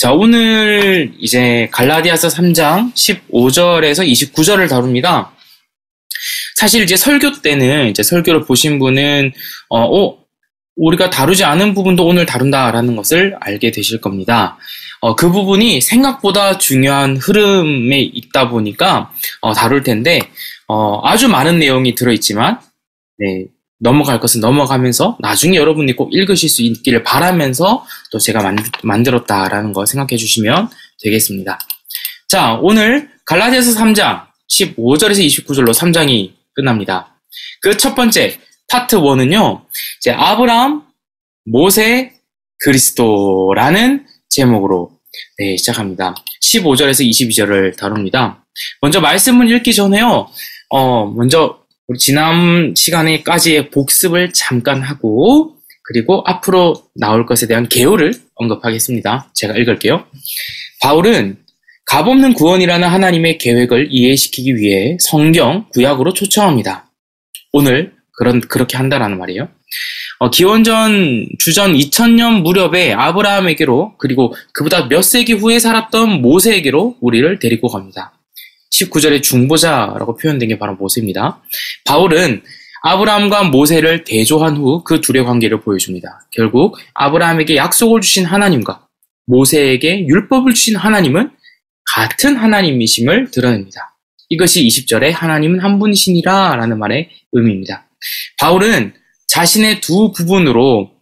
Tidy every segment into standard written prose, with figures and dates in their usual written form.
자, 오늘 이제 갈라디아서 3장 15절에서 29절을 다룹니다. 사실 이제 설교 때는 이제 설교를 보신 분은 우리가 다루지 않은 부분도 오늘 다룬다라는 것을 알게 되실 겁니다. 그 부분이 생각보다 중요한 흐름에 있다 보니까 다룰 텐데 아주 많은 내용이 들어있지만 넘어갈 것은 넘어가면서 나중에 여러분이 꼭 읽으실 수 있기를 바라면서 또 제가 만들었다라는 거 생각해 주시면 되겠습니다. 자, 오늘 갈라디아서 3장 15절에서 29절로 3장이 끝납니다. 그 첫 번째 파트 1은요. 이제 아브라함, 모세, 그리스도라는 제목으로 시작합니다. 15절에서 22절을 다룹니다. 먼저 말씀을 읽기 전에요. 먼저 우리 지난 시간에까지의 복습을 잠깐 하고 그리고 앞으로 나올 것에 대한 개요를 언급하겠습니다. 제가 읽을게요. 바울은 값없는 구원이라는 하나님의 계획을 이해시키기 위해 성경 구약으로 초청합니다. 오늘 그렇게 한다라는 말이에요. 기원전 주전 2000년 무렵에 아브라함에게로 그리고 그보다 몇 세기 후에 살았던 모세에게로 우리를 데리고 갑니다. 19절의 중보자라고 표현된 게 바로 모세입니다. 바울은 아브라함과 모세를 대조한 후 그 둘의 관계를 보여줍니다. 결국 아브라함에게 약속을 주신 하나님과 모세에게 율법을 주신 하나님은 같은 하나님이심을 드러냅니다. 이것이 20절에 하나님은 한 분이시니라 라는 말의 의미입니다. 바울은 자신의 두 부분으로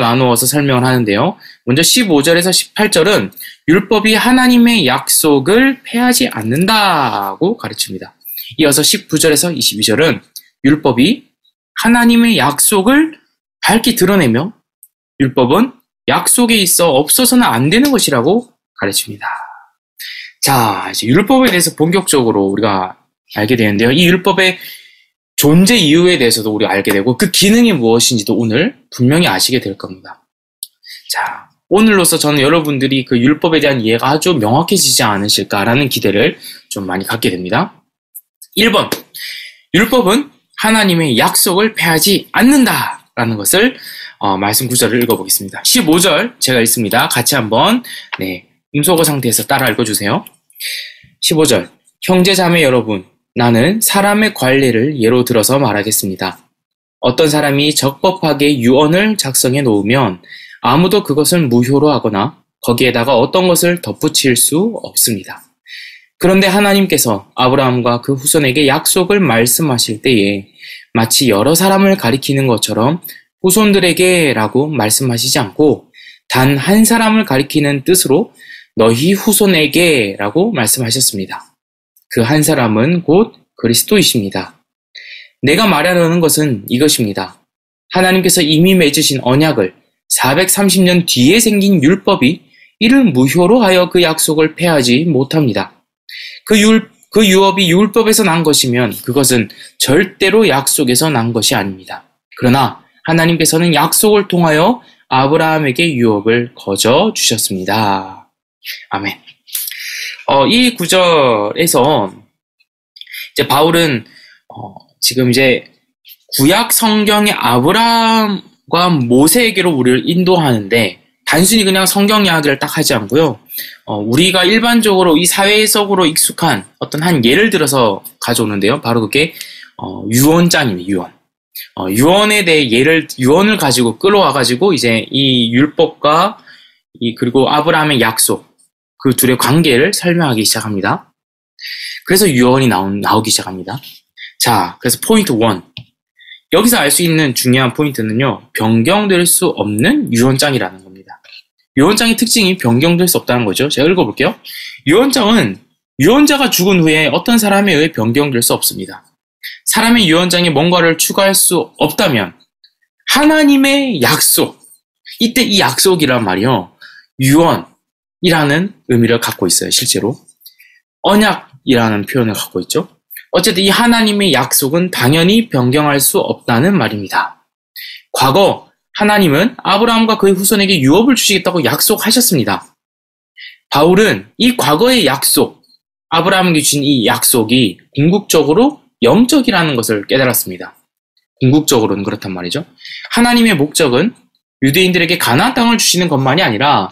나누어서 설명을 하는데요. 먼저 15절에서 18절은 율법이 하나님의 약속을 패하지 않는다고 가르칩니다. 이어서 19절에서 22절은 율법이 하나님의 약속을 밝히 드러내며 율법은 약속에 있어 없어서는 안 되는 것이라고 가르칩니다. 자, 이제 율법에 대해서 본격적으로 우리가 알게 되는데요. 이 율법의 존재 이유에 대해서도 우리가 알게 되고 그 기능이 무엇인지도 오늘 분명히 아시게 될 겁니다. 자, 오늘로서 저는 여러분들이 그 율법에 대한 이해가 아주 명확해지지 않으실까라는 기대를 좀 많이 갖게 됩니다. 1번, 율법은 하나님의 약속을 패하지 않는다라는 것을 말씀 구절을 읽어보겠습니다. 15절 제가 읽습니다. 같이 한번 음소거 상태에서 따라 읽어주세요. 15절, 형제 자매 여러분, 나는 사람의 관례를 예로 들어서 말하겠습니다. 어떤 사람이 적법하게 유언을 작성해 놓으면 아무도 그것을 무효로 하거나 거기에다가 어떤 것을 덧붙일 수 없습니다. 그런데 하나님께서 아브라함과 그 후손에게 약속을 말씀하실 때에 마치 여러 사람을 가리키는 것처럼 후손들에게 라고 말씀하시지 않고 단 한 사람을 가리키는 뜻으로 너희 후손에게 라고 말씀하셨습니다. 그 한 사람은 곧 그리스도이십니다. 내가 말하려는 것은 이것입니다. 하나님께서 이미 맺으신 언약을 430년 뒤에 생긴 율법이 이를 무효로 하여 그 약속을 패하지 못합니다. 그 유업이 율법에서 난 것이면 그것은 절대로 약속에서 난 것이 아닙니다. 그러나 하나님께서는 약속을 통하여 아브라함에게 유업을 거저 주셨습니다. 아멘. 이 구절에서 이제 바울은 지금 이제 구약 성경의 아브라함과 모세에게로 우리를 인도하는데 단순히 그냥 성경 이야기를 딱 하지 않고요. 우리가 일반적으로 이 사회 속으로 익숙한 어떤 한 예를 들어서 가져오는데요. 바로 그게 유언장입니다. 유언. 유언에 대해 유언을 가지고 끌어와 가지고 이제 이 율법과 그리고 아브라함의 약속 그 둘의 관계를 설명하기 시작합니다. 그래서 유언이 나오기 시작합니다. 자, 그래서 포인트 1. 여기서 알 수 있는 중요한 포인트는요. 변경될 수 없는 유언장이라는 겁니다. 유언장의 특징이 변경될 수 없다는 거죠. 제가 읽어볼게요. 유언장은 유언자가 죽은 후에 어떤 사람에 의해 변경될 수 없습니다. 사람의 유언장에 뭔가를 추가할 수 없다면 하나님의 약속, 이때 이 약속이란 말이요. 유언이라는 의미를 갖고 있어요. 실제로 언약이라는 표현을 갖고 있죠. 어쨌든 이 하나님의 약속은 당연히 변경할 수 없다는 말입니다. 과거 하나님은 아브라함과 그의 후손에게 유업을 주시겠다고 약속하셨습니다. 바울은 이 과거의 약속, 아브라함에게 주신 이 약속이 궁극적으로 영적이라는 것을 깨달았습니다. 궁극적으로는 그렇단 말이죠. 하나님의 목적은 유대인들에게 가나안 땅을 주시는 것만이 아니라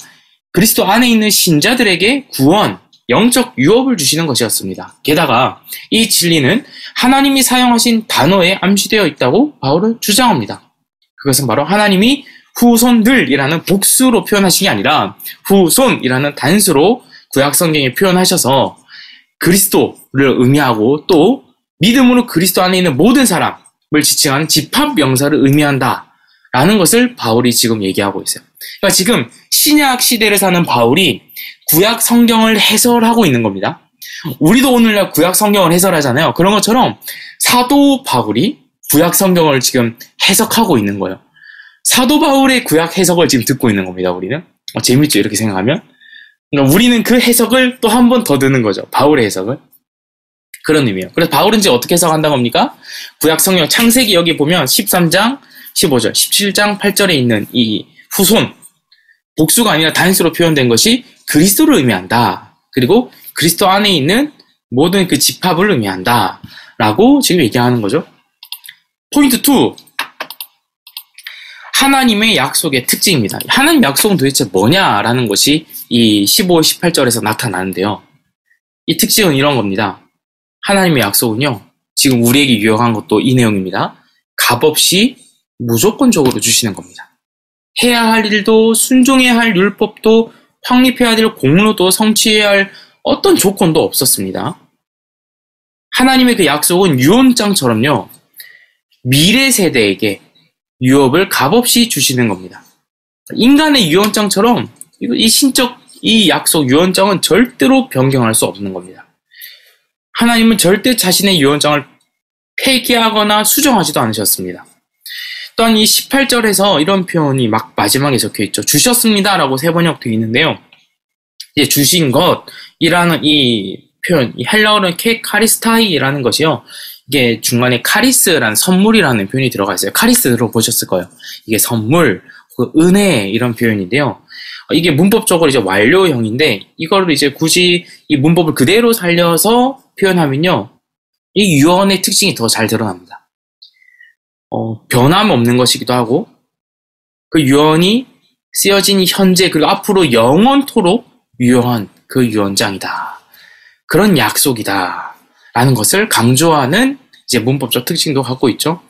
그리스도 안에 있는 신자들에게 구원, 영적 유업을 주시는 것이었습니다. 게다가 이 진리는 하나님이 사용하신 단어에 암시되어 있다고 바울은 주장합니다. 그것은 바로 하나님이 후손들이라는 복수로 표현하신 게 아니라 후손이라는 단수로 구약성경에 표현하셔서 그리스도를 의미하고 또 믿음으로 그리스도 안에 있는 모든 사람을 지칭하는 집합명사를 의미한다라는 것을 바울이 지금 얘기하고 있어요. 그러니까 지금 신약 시대를 사는 바울이 구약 성경을 해설하고 있는 겁니다. 우리도 오늘날 구약 성경을 해설하잖아요. 그런 것처럼 사도 바울이 구약 성경을 지금 해석하고 있는 거예요. 사도 바울의 구약 해석을 지금 듣고 있는 겁니다, 우리는. 재밌죠, 이렇게 생각하면. 그러니까 우리는 그 해석을 또 한 번 더 듣는 거죠, 바울의 해석을. 그런 의미예요. 그래서 바울은 이제 어떻게 해석한다고 합니까? 구약 성경 창세기 여기 보면 13장 15절, 17장 8절에 있는 이 후손, 복수가 아니라 단수로 표현된 것이 그리스도를 의미한다. 그리고 그리스도 안에 있는 모든 그 집합을 의미한다. 라고 지금 얘기하는 거죠. 포인트 2. 하나님의 약속의 특징입니다. 하나님 약속은 도대체 뭐냐라는 것이 이 15, 18절에서 나타나는데요. 이 특징은 이런 겁니다. 하나님의 약속은요, 지금 우리에게 유용한 것도 이 내용입니다. 값없이 무조건적으로 주시는 겁니다. 해야 할 일도 순종해야 할 율법도 확립해야 될 공로도 성취해야 할 어떤 조건도 없었습니다. 하나님의 그 약속은 유언장처럼요, 미래 세대에게 유업을 값없이 주시는 겁니다. 인간의 유언장처럼 이 신적 이 약속 유언장은 절대로 변경할 수 없는 겁니다. 하나님은 절대 자신의 유언장을 폐기하거나 수정하지도 않으셨습니다. 또한 이 18절에서 이런 표현이 막 마지막에 적혀있죠. 주셨습니다라고 세 번역되어 있는데요. 이제 주신 것이라는 이 표현, 이 헬라어는 카리스타이라는 것이요. 이게 중간에 카리스라는 선물이라는 표현이 들어가 있어요. 카리스 들어보셨을 거예요. 이게 선물, 은혜 이런 표현인데요. 이게 문법적으로 이제 완료형인데 이거를 이제 굳이 이 문법을 그대로 살려서 표현하면요. 이 유언의 특징이 더 잘 드러납니다. 변함없는 것이기도 하고 그 유언이 쓰여진 현재 그리고 앞으로 영원토록 유효한 그 유언장이다. 그런 약속이다. 라는 것을 강조하는 이제 문법적 특징도 갖고 있죠.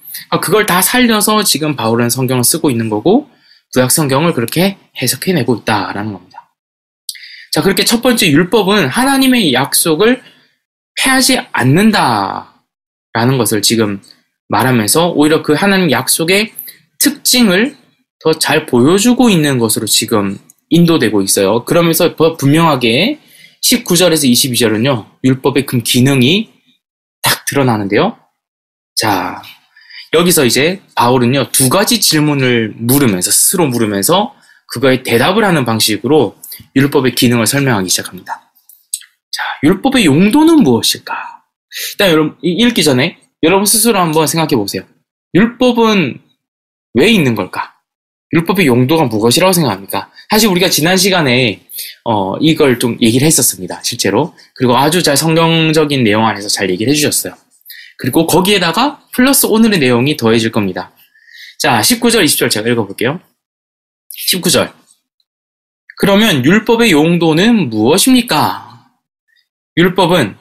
그걸 다 살려서 지금 바울은 성경을 쓰고 있는 거고 구약 성경을 그렇게 해석해내고 있다라는 겁니다. 자, 그렇게 첫 번째 율법은 하나님의 약속을 패하지 않는다라는 것을 지금 말하면서 오히려 그 하나님 약속의 특징을 더 잘 보여주고 있는 것으로 지금 인도되고 있어요. 그러면서 더 분명하게 19절에서 22절은요. 율법의 그 기능이 딱 드러나는데요. 자, 여기서 이제 바울은요. 두 가지 질문을 스스로 물으면서 그거에 대답을 하는 방식으로 율법의 기능을 설명하기 시작합니다. 자, 율법의 용도는 무엇일까? 일단 여러분 읽기 전에 여러분 스스로 한번 생각해 보세요. 율법은 왜 있는 걸까? 율법의 용도가 무엇이라고 생각합니까? 사실 우리가 지난 시간에 이걸 좀 얘기를 했었습니다. 실제로. 그리고 아주 잘 성경적인 내용 안에서 잘 얘기를 해주셨어요. 그리고 거기에다가 플러스 오늘의 내용이 더해질 겁니다. 자, 19절, 20절 제가 읽어볼게요. 19절. 그러면 율법의 용도는 무엇입니까? 율법은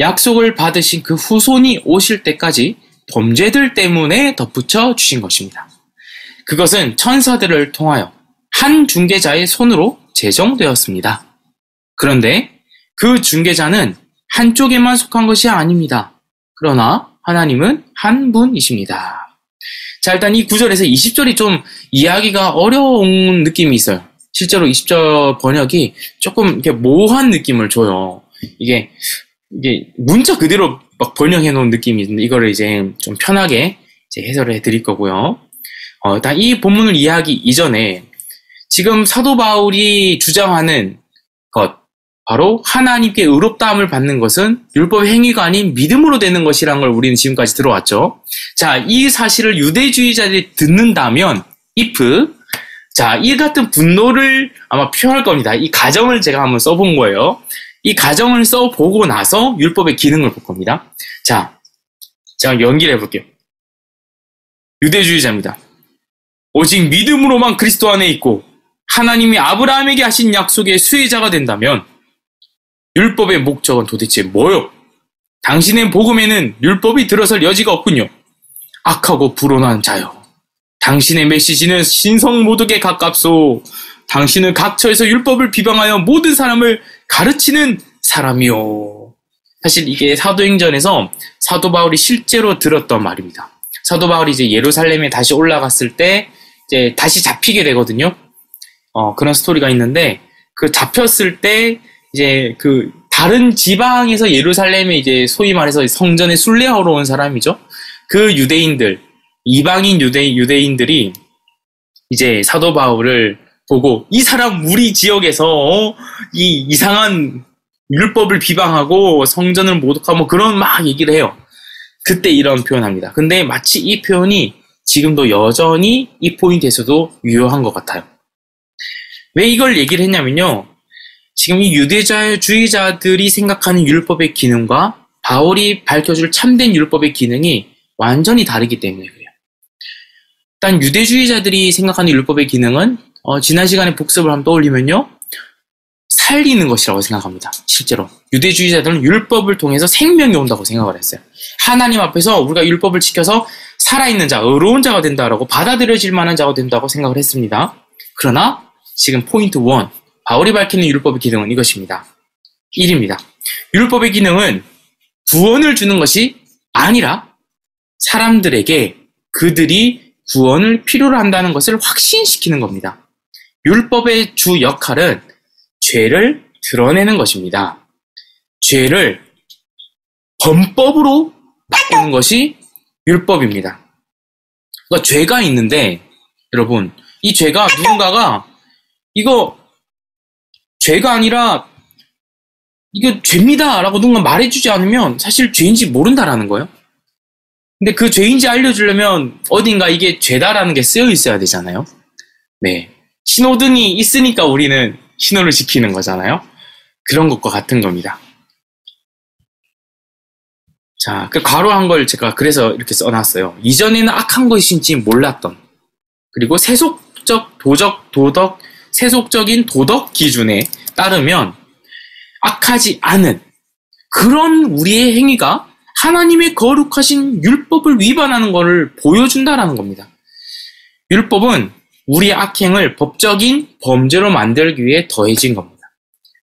약속을 받으신 그 후손이 오실 때까지 범죄들 때문에 덧붙여 주신 것입니다. 그것은 천사들을 통하여 한 중개자의 손으로 제정되었습니다. 그런데 그 중개자는 한쪽에만 속한 것이 아닙니다. 그러나 하나님은 한 분이십니다. 자, 일단 이 9절에서 20절이 좀 이해하기가 어려운 느낌이 있어요. 실제로 20절 번역이 조금 이렇게 모호한 느낌을 줘요. 이게 문자 그대로 막 번역해 놓은 느낌이 있는데 이거를 이제 좀 편하게 이제 해설을 해 드릴 거고요. 일단 이 본문을 이해하기 이전에 지금 사도 바울이 주장하는 것 바로 하나님께 의롭다함을 받는 것은 율법의 행위가 아닌 믿음으로 되는 것이라는 걸 우리는 지금까지 들어왔죠. 자, 이 사실을 유대주의자들이 듣는다면 자, 이 같은 분노를 아마 표현할 겁니다. 이 가정을 제가 한번 써본 거예요. 이 가정을 써보고 나서 율법의 기능을 볼 겁니다. 자, 제가 연기를 해볼게요. 유대주의자입니다. 오직 믿음으로만 그리스도 안에 있고 하나님이 아브라함에게 하신 약속의 수혜자가 된다면 율법의 목적은 도대체 뭐요? 당신의 복음에는 율법이 들어설 여지가 없군요. 악하고 불온한 자요, 당신의 메시지는 신성모독에 가깝소. 당신은 각처에서 율법을 비방하여 모든 사람을 가르치는 사람이요. 사실 이게 사도행전에서 사도 바울이 실제로 들었던 말입니다. 사도 바울이 이제 예루살렘에 다시 올라갔을 때 이제 다시 잡히게 되거든요. 그런 스토리가 있는데, 그 잡혔을 때 이제 그 다른 지방에서 예루살렘에 이제 소위 말해서 성전에 순례하러 온 사람이죠. 그 유대인들, 이방인 유대인들이 이제 사도 바울을 보고, 이 사람 우리 지역에서 이 이상한 율법을 비방하고 성전을 모독하고 그런 막 얘기를 해요. 그때 이런 표현합니다. 근데 마치 이 표현이 지금도 여전히 이 포인트에서도 유효한 것 같아요. 왜 이걸 얘기를 했냐면요, 지금 이 유대주의자들이 생각하는 율법의 기능과 바울이 밝혀줄 참된 율법의 기능이 완전히 다르기 때문에 그래요. 일단 유대주의자들이 생각하는 율법의 기능은 지난 시간에 복습을 한번 떠올리면요, 살리는 것이라고 생각합니다. 실제로 유대주의자들은 율법을 통해서 생명이 온다고 생각을 했어요. 하나님 앞에서 우리가 율법을 지켜서 살아있는 자, 의로운 자가 된다라고, 받아들여질 만한 자가 된다고 생각을 했습니다. 그러나 지금 포인트 1, 바울이 밝히는 율법의 기능은 이것입니다. 1입니다. 율법의 기능은 구원을 주는 것이 아니라 사람들에게 그들이 구원을 필요로 한다는 것을 확신시키는 겁니다. 율법의 주 역할은 죄를 드러내는 것입니다. 죄를 범법으로 바꾸는 것이 율법입니다. 그러니까 죄가 있는데, 여러분, 이 죄가 누군가가 이거 죄가 아니라 이거 죄입니다 라고 누군가 말해주지 않으면 사실 죄인지 모른다라는 거예요. 근데 그 죄인지 알려주려면 어딘가 이게 죄다라는 게 쓰여 있어야 되잖아요. 네, 신호등이 있으니까 우리는 신호를 지키는 거잖아요. 그런 것과 같은 겁니다. 자, 그 괄호한 걸 제가 그래서 이렇게 써놨어요. 이전에는 악한 것인지 몰랐던, 그리고 세속적인 도덕 기준에 따르면 악하지 않은 그런 우리의 행위가 하나님의 거룩하신 율법을 위반하는 것을 보여준다라는 겁니다. 율법은 우리의 악행을 법적인 범죄로 만들기 위해 더해진 겁니다.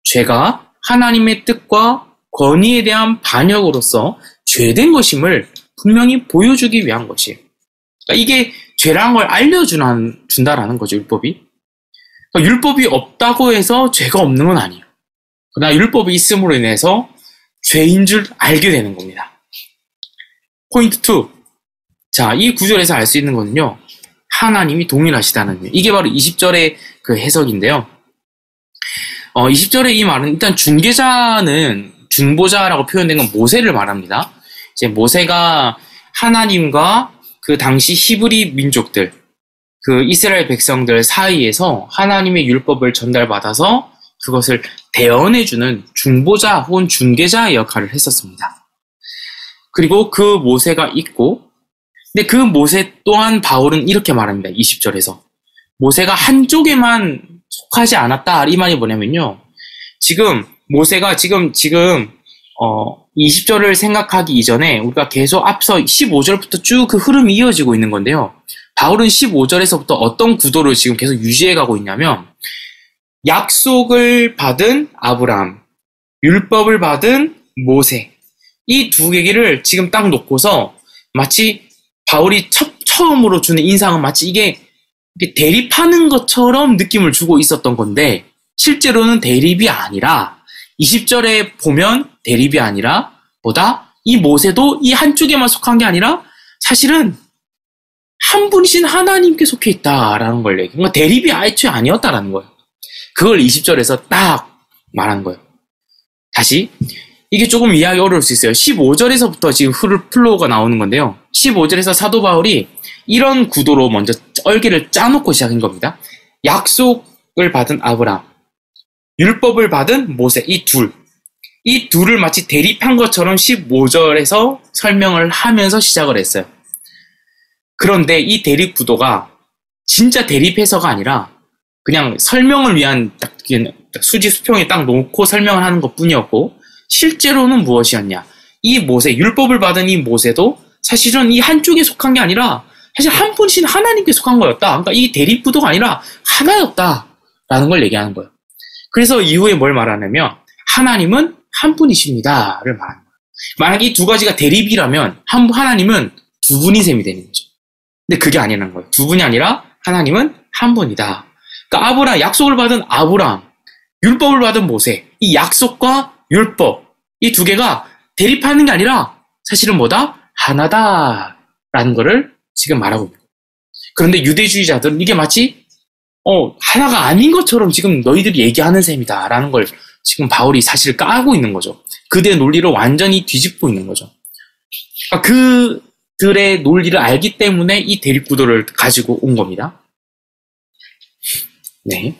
죄가 하나님의 뜻과 권위에 대한 반역으로서 죄된 것임을 분명히 보여주기 위한 것이에요. 그러니까 이게 죄라는 걸 알려준다라는 거죠, 율법이. 그러니까 율법이 없다고 해서 죄가 없는 건 아니에요. 그러나 율법이 있음으로 인해서 죄인 줄 알게 되는 겁니다. 포인트 2. 자, 이 구절에서 알 수 있는 거는요, 하나님이 동일하시다는 거예요. 이게 바로 20절의 그 해석인데요. 20절의 이 말은 일단 중개자는 중보자라고 표현된 건 모세를 말합니다. 이제 모세가 하나님과 그 당시 히브리 민족들, 그 이스라엘 백성들 사이에서 하나님의 율법을 전달받아서 그것을 대언해주는 중보자 혹은 중개자의 역할을 했었습니다. 그리고 그 모세가 있고, 근데 그 모세 또한 바울은 이렇게 말합니다. 20절에서 모세가 한쪽에만 속하지 않았다, 이 말이 뭐냐면요, 지금 모세가 지금 20절을 생각하기 이전에 우리가 계속 앞서 15절부터 쭉 그 흐름이 이어지고 있는 건데요, 바울은 15절에서부터 어떤 구도를 지금 계속 유지해가고 있냐면, 약속을 받은 아브라함, 율법을 받은 모세, 이 두 계기를 지금 딱 놓고서 마치 바울이 처음으로 주는 인상은 마치 이게 대립하는 것처럼 느낌을 주고 있었던 건데, 실제로는 대립이 아니라, 20절에 보면 대립이 아니라 보다 이 모세도 이 한쪽에만 속한 게 아니라 사실은 한 분이신 하나님께 속해 있다라는 걸 얘기해요. 그러니까 대립이 애초에 아니었다라는 거예요. 그걸 20절에서 딱 말한 거예요. 다시 이게 조금 이해하기 어려울 수 있어요. 15절에서부터 지금 플로우가 나오는 건데요, 15절에서 사도 바울이 이런 구도로 먼저 얼개를 짜놓고 시작한 겁니다. 약속을 받은 아브라함, 율법을 받은 모세, 이 둘을 마치 대립한 것처럼 15절에서 설명을 하면서 시작을 했어요. 그런데 이 대립 구도가 진짜 대립해서가 아니라 그냥 설명을 위한 딱 수지 수평에 딱 놓고 설명을 하는 것뿐이었고, 실제로는 무엇이었냐, 이 모세, 율법을 받은 이 모세도 사실은 이 한쪽에 속한 게 아니라 사실 한 분신 하나님께 속한 거였다. 그러니까 이 대립구도가 아니라 하나였다라는 걸 얘기하는 거예요. 그래서 이후에 뭘 말하냐면 하나님은 한 분이십니다를 말하는 거예요. 만약 이 두 가지가 대립이라면 하나님은 두 분인 셈이 되는 거죠. 근데 그게 아니라는 거예요. 두 분이 아니라 하나님은 한 분이다. 그러니까 아브라함, 약속을 받은 아브라함, 율법을 받은 모세, 이 약속과 율법, 이 두 개가 대립하는 게 아니라 사실은 뭐다? 하나다라는 거를 지금 말하고 있는 거예요. 그런데 유대주의자들은 이게 마치 하나가 아닌 것처럼 지금 너희들이 얘기하는 셈이다 라는 걸 지금 바울이 사실 까고 있는 거죠. 그들의 논리를 완전히 뒤집고 있는 거죠. 그러니까 그들의 논리를 알기 때문에 이 대립구도를 가지고 온 겁니다. 네.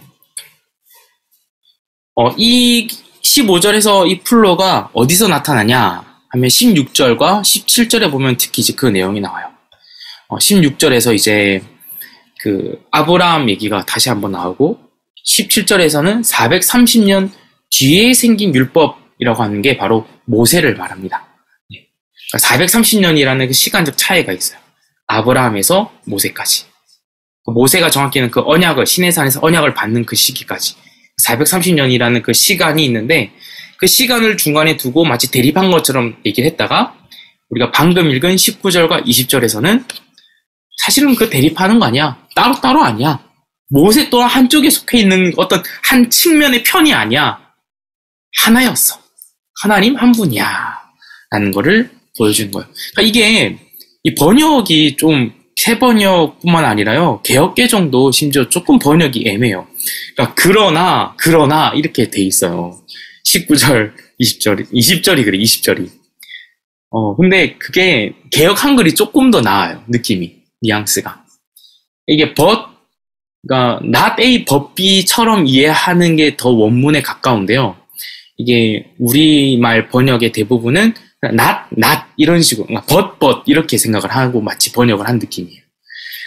이 15절에서 이 플로가 어디서 나타나냐 하면 16절과 17절에 보면 특히 이제 그 내용이 나와요. 16절에서 이제 그 아브라함 얘기가 다시 한번 나오고, 17절에서는 430년 뒤에 생긴 율법이라고 하는 게 바로 모세를 말합니다. 430년이라는 그 시간적 차이가 있어요. 아브라함에서 모세까지. 모세가 정확히는 그 언약을, 시내산에서 언약을 받는 그 시기까지 430년이라는 그 시간이 있는데, 그 시간을 중간에 두고 마치 대립한 것처럼 얘기를 했다가, 우리가 방금 읽은 19절과 20절에서는 사실은 그 대립하는 거 아니야. 따로따로 아니야. 모세 또한 한쪽에 속해 있는 어떤 한 측면의 편이 아니야. 하나였어. 하나님 한 분이야. 라는 거를 보여준 거예요. 그러니까 이게 이 번역이 좀 새 번역뿐만 아니라요, 개역개정도 심지어 조금 번역이 애매해요. 그러니까 그러나 이렇게 돼 있어요. 19절, 20절이 그래. 20절이. 근데 그게 개역 한글이 조금 더 나아요. 느낌이, 뉘앙스가. 이게 그러니까 not a but b처럼 이해하는 게 더 원문에 가까운데요. 이게 우리말 번역의 대부분은 not 이런 식으로, but 이렇게 생각을 하고 마치 번역을 한 느낌이에요.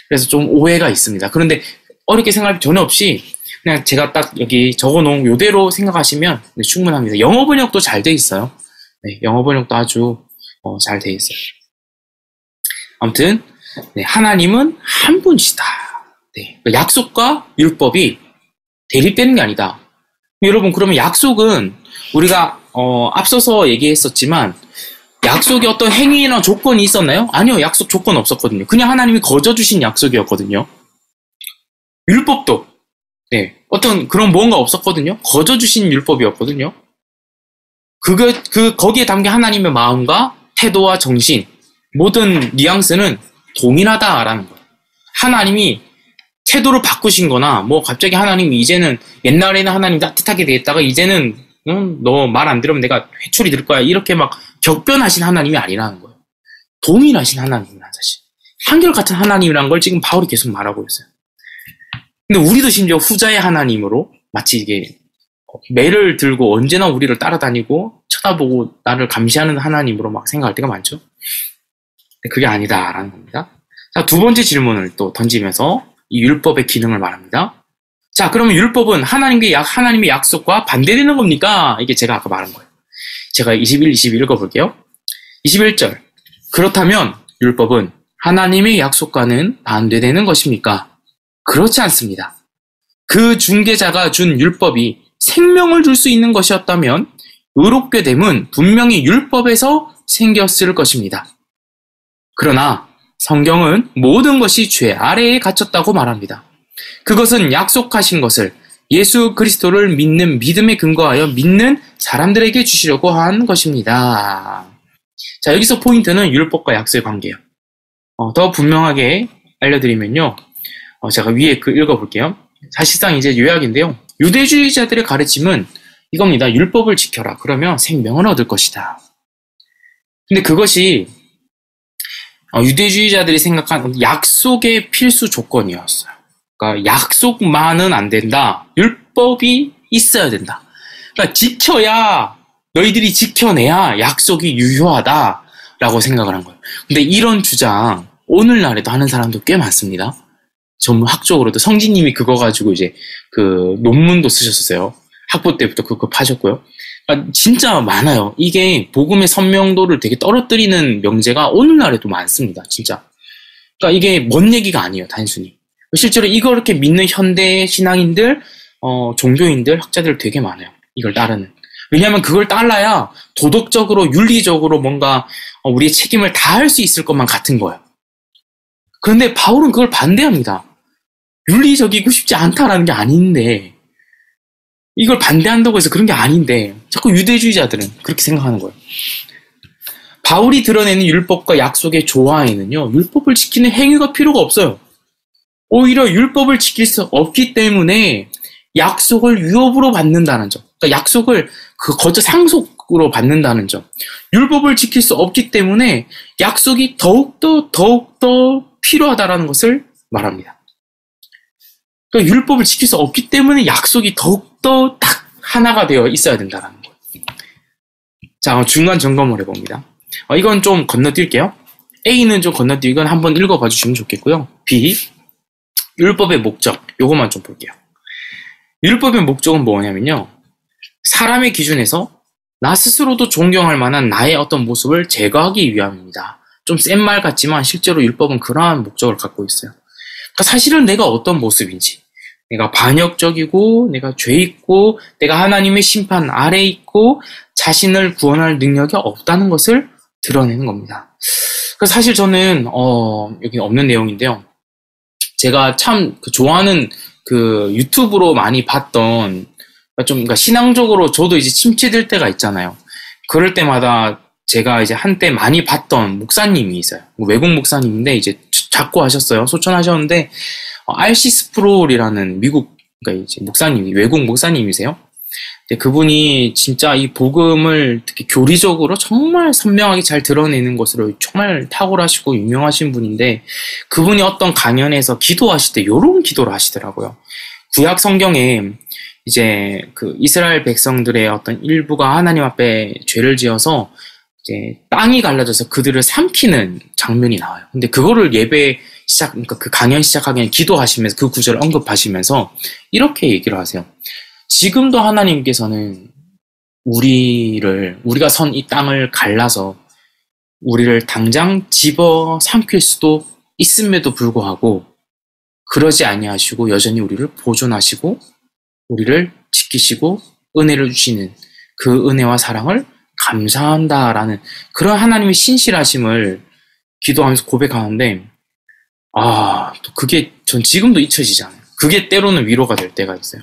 그래서 좀 오해가 있습니다. 그런데 어렵게 생각할 전혀 없이 그냥 제가 딱 여기 적어놓은 요대로 생각하시면 충분합니다. 영어 번역도 잘 돼 있어요. 네, 영어 번역도 아주 잘 돼 있어요. 아무튼 네, 하나님은 한 분이시다. 네, 약속과 율법이 대립되는 게 아니다. 여러분, 그러면 약속은 우리가 앞서서 얘기했었지만 약속에 어떤 행위나 조건이 있었나요? 아니요, 약속 조건 없었거든요. 그냥 하나님이 거저주신 약속이었거든요. 율법도 네, 어떤 그런 뭔가 없었거든요. 거저주신 율법이었거든요. 거기에 담긴 하나님의 마음과 태도와 정신, 모든 뉘앙스는 동일하다라는 거예요. 하나님이 태도를 바꾸신 거나, 갑자기 하나님이 이제는, 옛날에는 하나님이 따뜻하게 되었다가 이제는 너 말 안 들으면 내가 회초리 들 거야, 이렇게 막 격변하신 하나님이 아니라는 거예요. 동일하신 하나님이라는 사실. 한결같은 하나님이라는 걸 지금 바울이 계속 말하고 있어요. 근데 우리도 심지어 후자의 하나님으로, 마치 이게 매를 들고 언제나 우리를 따라다니고 쳐다보고 나를 감시하는 하나님으로 막 생각할 때가 많죠. 그게 아니다라는 겁니다. 자, 두 번째 질문을 또 던지면서 이 율법의 기능을 말합니다. 자, 그러면 율법은 하나님의 약속과 반대되는 겁니까? 이게 제가 아까 말한 거예요. 제가 21 읽어볼게요. 21절. 그렇다면 율법은 하나님의 약속과는 반대되는 것입니까? 그렇지 않습니다. 그 중개자가 준 율법이 생명을 줄 수 있는 것이었다면 의롭게 됨은 분명히 율법에서 생겼을 것입니다. 그러나 성경은 모든 것이 죄 아래에 갇혔다고 말합니다. 그것은 약속하신 것을 예수 그리스도를 믿는 믿음에 근거하여 믿는 사람들에게 주시려고 한 것입니다. 자, 여기서 포인트는 율법과 약속의 관계예요. 더 분명하게 알려드리면요. 제가 위에 읽어볼게요. 사실상 이제 요약인데요. 유대주의자들의 가르침은 이겁니다. 율법을 지켜라. 그러면 생명을 얻을 것이다. 근데 그것이 유대주의자들이 생각한 약속의 필수 조건이었어요. 그러니까 약속만은 안 된다. 율법이 있어야 된다. 그러니까 너희들이 지켜내야 약속이 유효하다라고 생각을 한 거예요. 근데 이런 주장 오늘날에도 하는 사람도 꽤 많습니다. 전문학적으로도 성진님이 그거 가지고 이제 그 논문도 쓰셨었어요. 학부 때부터 그거 파셨고요. 아, 진짜 많아요. 이게 복음의 선명도를 되게 떨어뜨리는 명제가 오늘날에도 많습니다. 진짜. 그러니까 이게 먼 얘기가 아니에요. 단순히. 실제로 이걸 이렇게 믿는 현대의 신앙인들, 종교인들, 학자들 되게 많아요. 이걸 따르는. 왜냐하면 그걸 따라야 도덕적으로, 윤리적으로 뭔가 우리의 책임을 다할 수 있을 것만 같은 거예요. 그런데 바울은 그걸 반대합니다. 윤리적이고 쉽지 않다라는 게 아닌데, 이걸 반대한다고 해서 그런 게 아닌데, 자꾸 유대주의자들은 그렇게 생각하는 거예요. 바울이 드러내는 율법과 약속의 조화에는요, 율법을 지키는 행위가 필요가 없어요. 오히려 율법을 지킬 수 없기 때문에 약속을 위협으로 받는다는 점. 그러니까 약속을 그 거저 상속으로 받는다는 점. 율법을 지킬 수 없기 때문에 약속이 더욱더 필요하다라는 것을 말합니다. 그러니까 율법을 지킬 수 없기 때문에 약속이 더욱더 딱 하나가 되어 있어야 된다라는 거예요. 자, 중간 점검을 해봅니다. 이건 좀 건너뛸게요. A는 좀 건너뛰고 이건 한번 읽어봐 주시면 좋겠고요. B. 율법의 목적, 요것만 좀 볼게요. 율법의 목적은 뭐냐면요, 사람의 기준에서 나 스스로도 존경할 만한 나의 어떤 모습을 제거하기 위함입니다. 좀 센 말 같지만 실제로 율법은 그러한 목적을 갖고 있어요. 그러니까 사실은 내가 어떤 모습인지, 내가 반역적이고, 내가 죄 있고, 내가 하나님의 심판 아래 있고, 자신을 구원할 능력이 없다는 것을 드러내는 겁니다. 그래서 사실 저는 여기 없는 내용인데요, 제가 참 좋아하는 그 유튜브로 많이 봤던, 좀 그러니까 신앙적으로 저도 이제 침체될 때가 있잖아요. 그럴 때마다 제가 이제 한때 많이 봤던 목사님이 있어요. 외국 목사님인데 이제 자꾸 하셨어요. 소천하셨는데 RC 스프롤이라는 미국, 그러니까 이제 목사님이 외국 목사님이세요. 근데 그분이 진짜 이 복음을 특히 교리적으로 정말 선명하게 잘 드러내는 것으로 정말 탁월하시고 유명하신 분인데, 그분이 어떤 강연에서 기도하실 때 요런 기도를 하시더라고요. 구약 성경에 이제 그 이스라엘 백성들의 어떤 일부가 하나님 앞에 죄를 지어서 이제 땅이 갈라져서 그들을 삼키는 장면이 나와요. 근데 그거를 예배 시작, 그러니까 그 강연 시작하기 전에 기도하시면서 그 구절을 언급하시면서 이렇게 얘기를 하세요. 지금도 하나님께서는 우리가 선 이 땅을 갈라서 우리를 당장 집어 삼킬 수도 있음에도 불구하고 그러지 아니하시고 여전히 우리를 보존하시고 우리를 지키시고 은혜를 주시는 그 은혜와 사랑을 감사한다라는 그런 하나님의 신실하심을 기도하면서 고백하는데, 또 그게 전 지금도 잊혀지지 않아요. 그게 때로는 위로가 될 때가 있어요.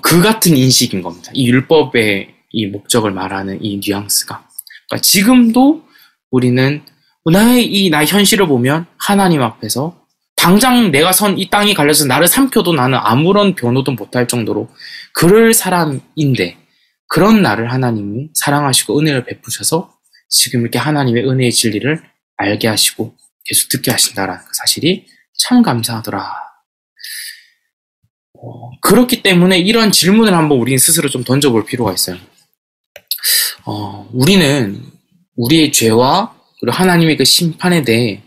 그 같은 인식인 겁니다. 이 율법의 이 목적을 말하는 이 뉘앙스가. 그러니까 지금도 우리는 나의 현실을 보면 하나님 앞에서 당장 내가 선 이 땅이 갈려서 나를 삼켜도 나는 아무런 변호도 못할 정도로 그럴 사람인데, 그런 나를 하나님이 사랑하시고 은혜를 베푸셔서 지금 이렇게 하나님의 은혜의 진리를 알게 하시고 계속 듣게 하신다라는 그 사실이 참 감사하더라. 그렇기 때문에 이런 질문을 한번 우리는 스스로 좀 던져볼 필요가 있어요. 우리는 우리의 죄와 그리고 하나님의 그 심판에 대해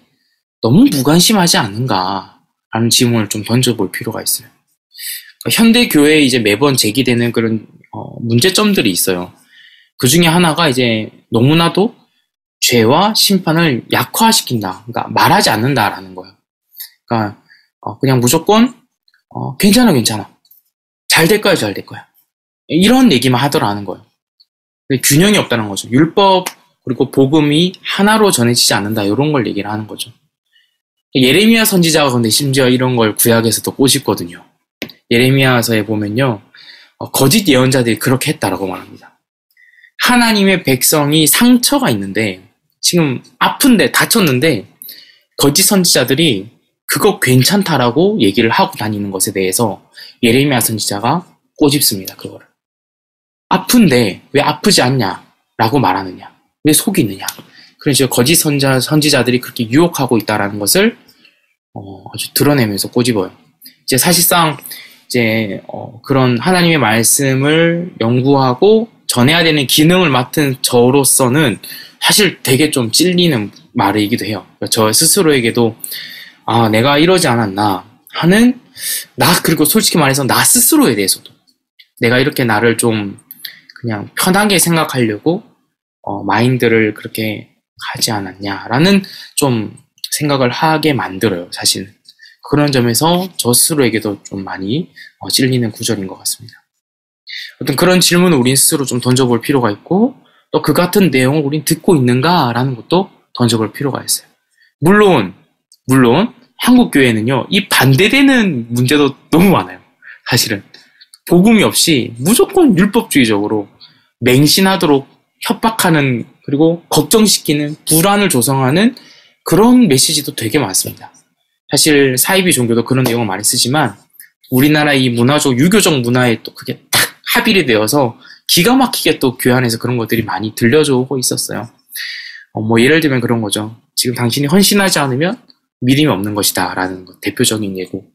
너무 무관심하지 않은가라는 질문을 좀 던져볼 필요가 있어요. 그러니까 현대 교회에 이제 매번 제기되는 그런 문제점들이 있어요. 그 중에 하나가 이제 너무나도 죄와 심판을 약화시킨다. 그러니까 말하지 않는다라는 거예요. 그러니까 그냥 무조건 괜찮아. 잘 될 거야, 잘 될 거야. 이런 얘기만 하더라는 거예요. 근데 균형이 없다는 거죠. 율법, 그리고 복음이 하나로 전해지지 않는다. 이런 걸 얘기를 하는 거죠. 예레미야 선지자가 근데 심지어 이런 걸 구약에서도 꼬집거든요. 예레미야서에 보면요, 거짓 예언자들이 그렇게 했다라고 말합니다. 하나님의 백성이 상처가 있는데, 지금 아픈데, 다쳤는데, 거짓 선지자들이 그거 괜찮다라고 얘기를 하고 다니는 것에 대해서 예레미야 선지자가 꼬집습니다. 그거를. 아픈데 왜 아프지 않냐라고 말하느냐, 왜 속이느냐. 그래서 거짓 선지자들이 그렇게 유혹하고 있다라는 것을 아주 드러내면서 꼬집어요. 이제 사실상 이제 그런 하나님의 말씀을 연구하고 전해야 되는 기능을 맡은 저로서는 사실 되게 좀 찔리는 말이기도 해요. 저 스스로에게도 아, 내가 이러지 않았나 하는 나, 그리고 솔직히 말해서 나 스스로에 대해서도 내가 이렇게 나를 좀 그냥 편하게 생각하려고 마인드를 그렇게 가지 않았냐라는 좀 생각을 하게 만들어요, 사실은. 그런 점에서 저 스스로에게도 좀 많이 찔리는 구절인 것 같습니다. 어떤 그런 질문을 우린 스스로 좀 던져볼 필요가 있고, 또 그 같은 내용을 우린 듣고 있는가라는 것도 던져볼 필요가 있어요. 물론 한국 교회는요, 이 반대되는 문제도 너무 많아요. 사실은 복음이 없이 무조건 율법주의적으로 맹신하도록 협박하는, 그리고 걱정시키는, 불안을 조성하는 그런 메시지도 되게 많습니다. 사실 사이비 종교도 그런 내용을 많이 쓰지만, 우리나라 이 문화적 유교적 문화에 또 그게 딱 합일이 되어서 기가 막히게 또 교회 안에서 그런 것들이 많이 들려져 오고 있었어요. 뭐 예를 들면 그런 거죠. 지금 당신이 헌신하지 않으면 믿음이 없는 것이다 라는 것, 대표적인 예고.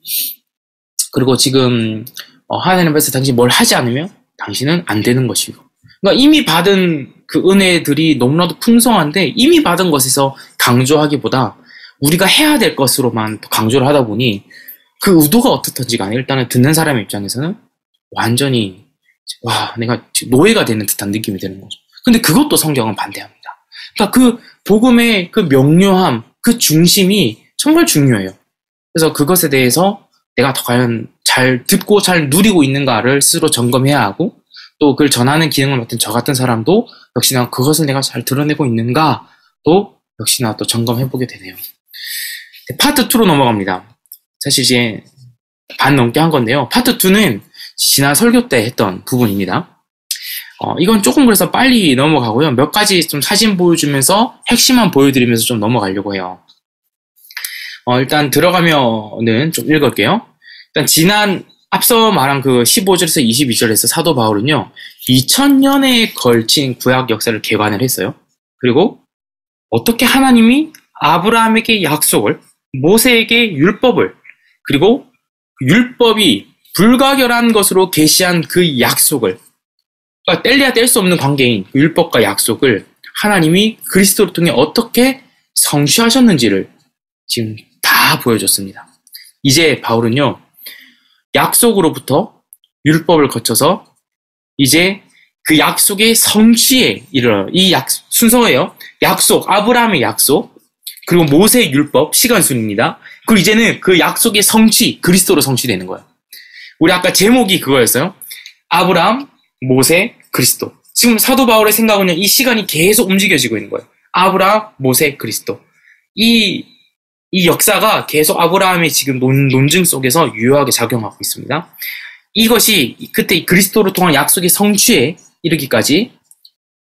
그리고 지금 하나님 앞에서 당신이 뭘 하지 않으면 당신은 안 되는 것이고. 그러니까 이미 받은 그 은혜들이 너무나도 풍성한데, 이미 받은 것에서 강조하기보다 우리가 해야 될 것으로만 강조를 하다 보니, 그 의도가 어떻든지 간에 일단은 듣는 사람의 입장에서는 완전히 와, 내가 노예가 되는 듯한 느낌이 드는 거죠. 근데 그것도 성경은 반대합니다. 그러니까 그 복음의 그 명료함, 그 중심이 정말 중요해요. 그래서 그것에 대해서 내가 과연 잘 듣고 잘 누리고 있는가를 스스로 점검해야 하고, 또 그걸 전하는 기능을 맡은 저 같은 사람도 역시나 그것을 내가 잘 드러내고 있는가도 역시나 또 점검해보게 되네요. 파트 2로 넘어갑니다. 사실 이제 반 넘게 한 건데요. 파트 2는 지난 설교 때 했던 부분입니다. 이건 조금 그래서 빨리 넘어가고요. 몇 가지 좀 사진 보여주면서 핵심만 보여드리면서 좀 넘어가려고 해요. 일단 들어가면은 좀 읽을게요. 일단 지난 앞서 말한 그 15절에서 22절에서 사도 바울은요, 2000년에 걸친 구약 역사를 개관을 했어요. 그리고 어떻게 하나님이 아브라함에게 약속을, 모세에게 율법을, 그리고 율법이 불가결한 것으로 계시한 그 약속을, 그러니까 뗄래야 뗄 수 없는 관계인 그 율법과 약속을 하나님이 그리스도를 통해 어떻게 성취하셨는지를 지금 다 보여줬습니다. 이제 바울은요, 약속으로부터 율법을 거쳐서 이제 그 약속의 성취에 이르러, 이 순서예요. 약속, 아브라함의 약속, 그리고 모세의 율법, 시간순입니다. 그리고 이제는 그 약속의 성취, 그리스도로 성취되는 거예요. 우리 아까 제목이 그거였어요. 아브라함, 모세, 그리스도. 지금 사도 바울의 생각은요, 이 시간이 계속 움직여지고 있는 거예요. 아브라함, 모세, 그리스도. 이 역사가 계속 아브라함의 지금 논증 속에서 유효하게 작용하고 있습니다. 이것이 그때 그리스도로 통한 약속의 성취에 이르기까지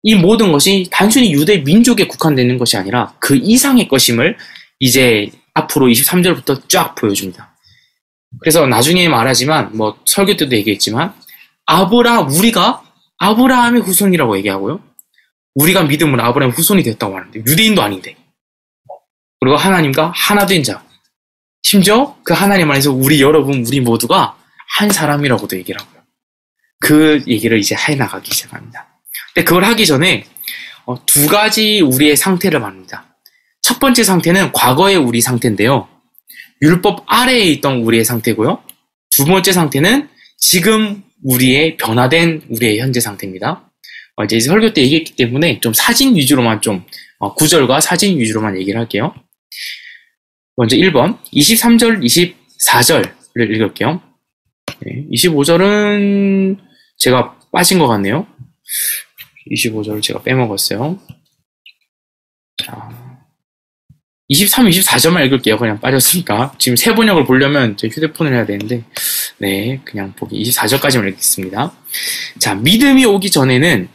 이 모든 것이 단순히 유대 민족에 국한되는 것이 아니라 그 이상의 것임을 이제 앞으로 23절부터 쫙 보여줍니다. 그래서 나중에 말하지만, 뭐 설교 때도 얘기했지만, 우리가 아브라함의 후손이라고 얘기하고요, 우리가 믿음으로 아브라함의 후손이 됐다고 하는데, 유대인도 아닌데, 그리고 하나님과 하나 된 자, 심지어 그 하나님 안에서 우리 여러분, 우리 모두가 한 사람이라고도 얘기를 하고요. 그 얘기를 이제 해나가기 시작합니다. 근데 그걸 하기 전에 두 가지 우리의 상태를 말합니다. 첫 번째 상태는 과거의 우리 상태인데요, 율법 아래에 있던 우리의 상태고요. 두 번째 상태는 지금 우리의 변화된 우리의 현재 상태입니다. 이제 설교 때 얘기했기 때문에 좀 사진 위주로만 좀 구절과 사진 위주로만 얘기를 할게요. 먼저 1번 23절 24절을 읽을게요. 25절은 제가 빠진 것 같네요. 25절을 제가 빼먹었어요. 자, 23, 24절만 읽을게요. 그냥 빠졌으니까. 지금 새 번역을 보려면 제 휴대폰을 해야 되는데, 네, 그냥 보기 24절까지만 읽겠습니다. 자, 믿음이 오기 전에는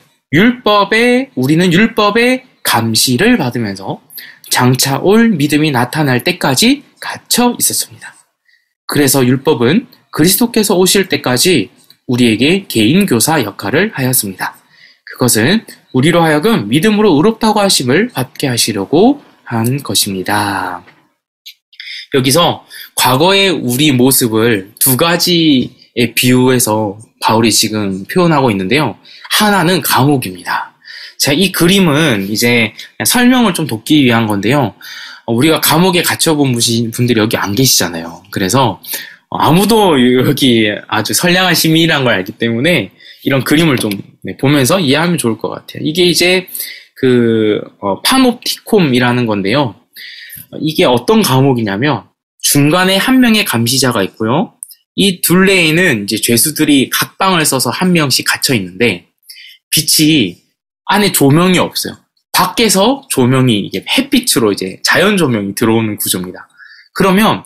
우리는 율법의 감시를 받으면서 장차 올 믿음이 나타날 때까지 갇혀 있었습니다. 그래서 율법은 그리스도께서 오실 때까지 우리에게 개인교사 역할을 하였습니다. 그것은 우리로 하여금 믿음으로 의롭다고 하심을 받게 하시려고 한 것입니다. 여기서 과거의 우리 모습을 두 가지에 비유해서 바울이 지금 표현하고 있는데요, 하나는 감옥입니다. 자, 이 그림은 이제 설명을 좀 돕기 위한 건데요, 우리가 감옥에 갇혀본 분들이 여기 안 계시잖아요. 그래서 아무도 여기 아주 선량한 시민이라는 걸 알기 때문에 이런 그림을 좀 보면서 이해하면 좋을 것 같아요. 이게 이제 그 파놉티콤이라는 건데요. 이게 어떤 감옥이냐면 중간에 한 명의 감시자가 있고요. 이 둘레에는 이제 죄수들이 각 방을 써서 한 명씩 갇혀 있는데 빛이 안에 조명이 없어요. 밖에서 조명이 이게 햇빛으로 이제 자연 조명이 들어오는 구조입니다. 그러면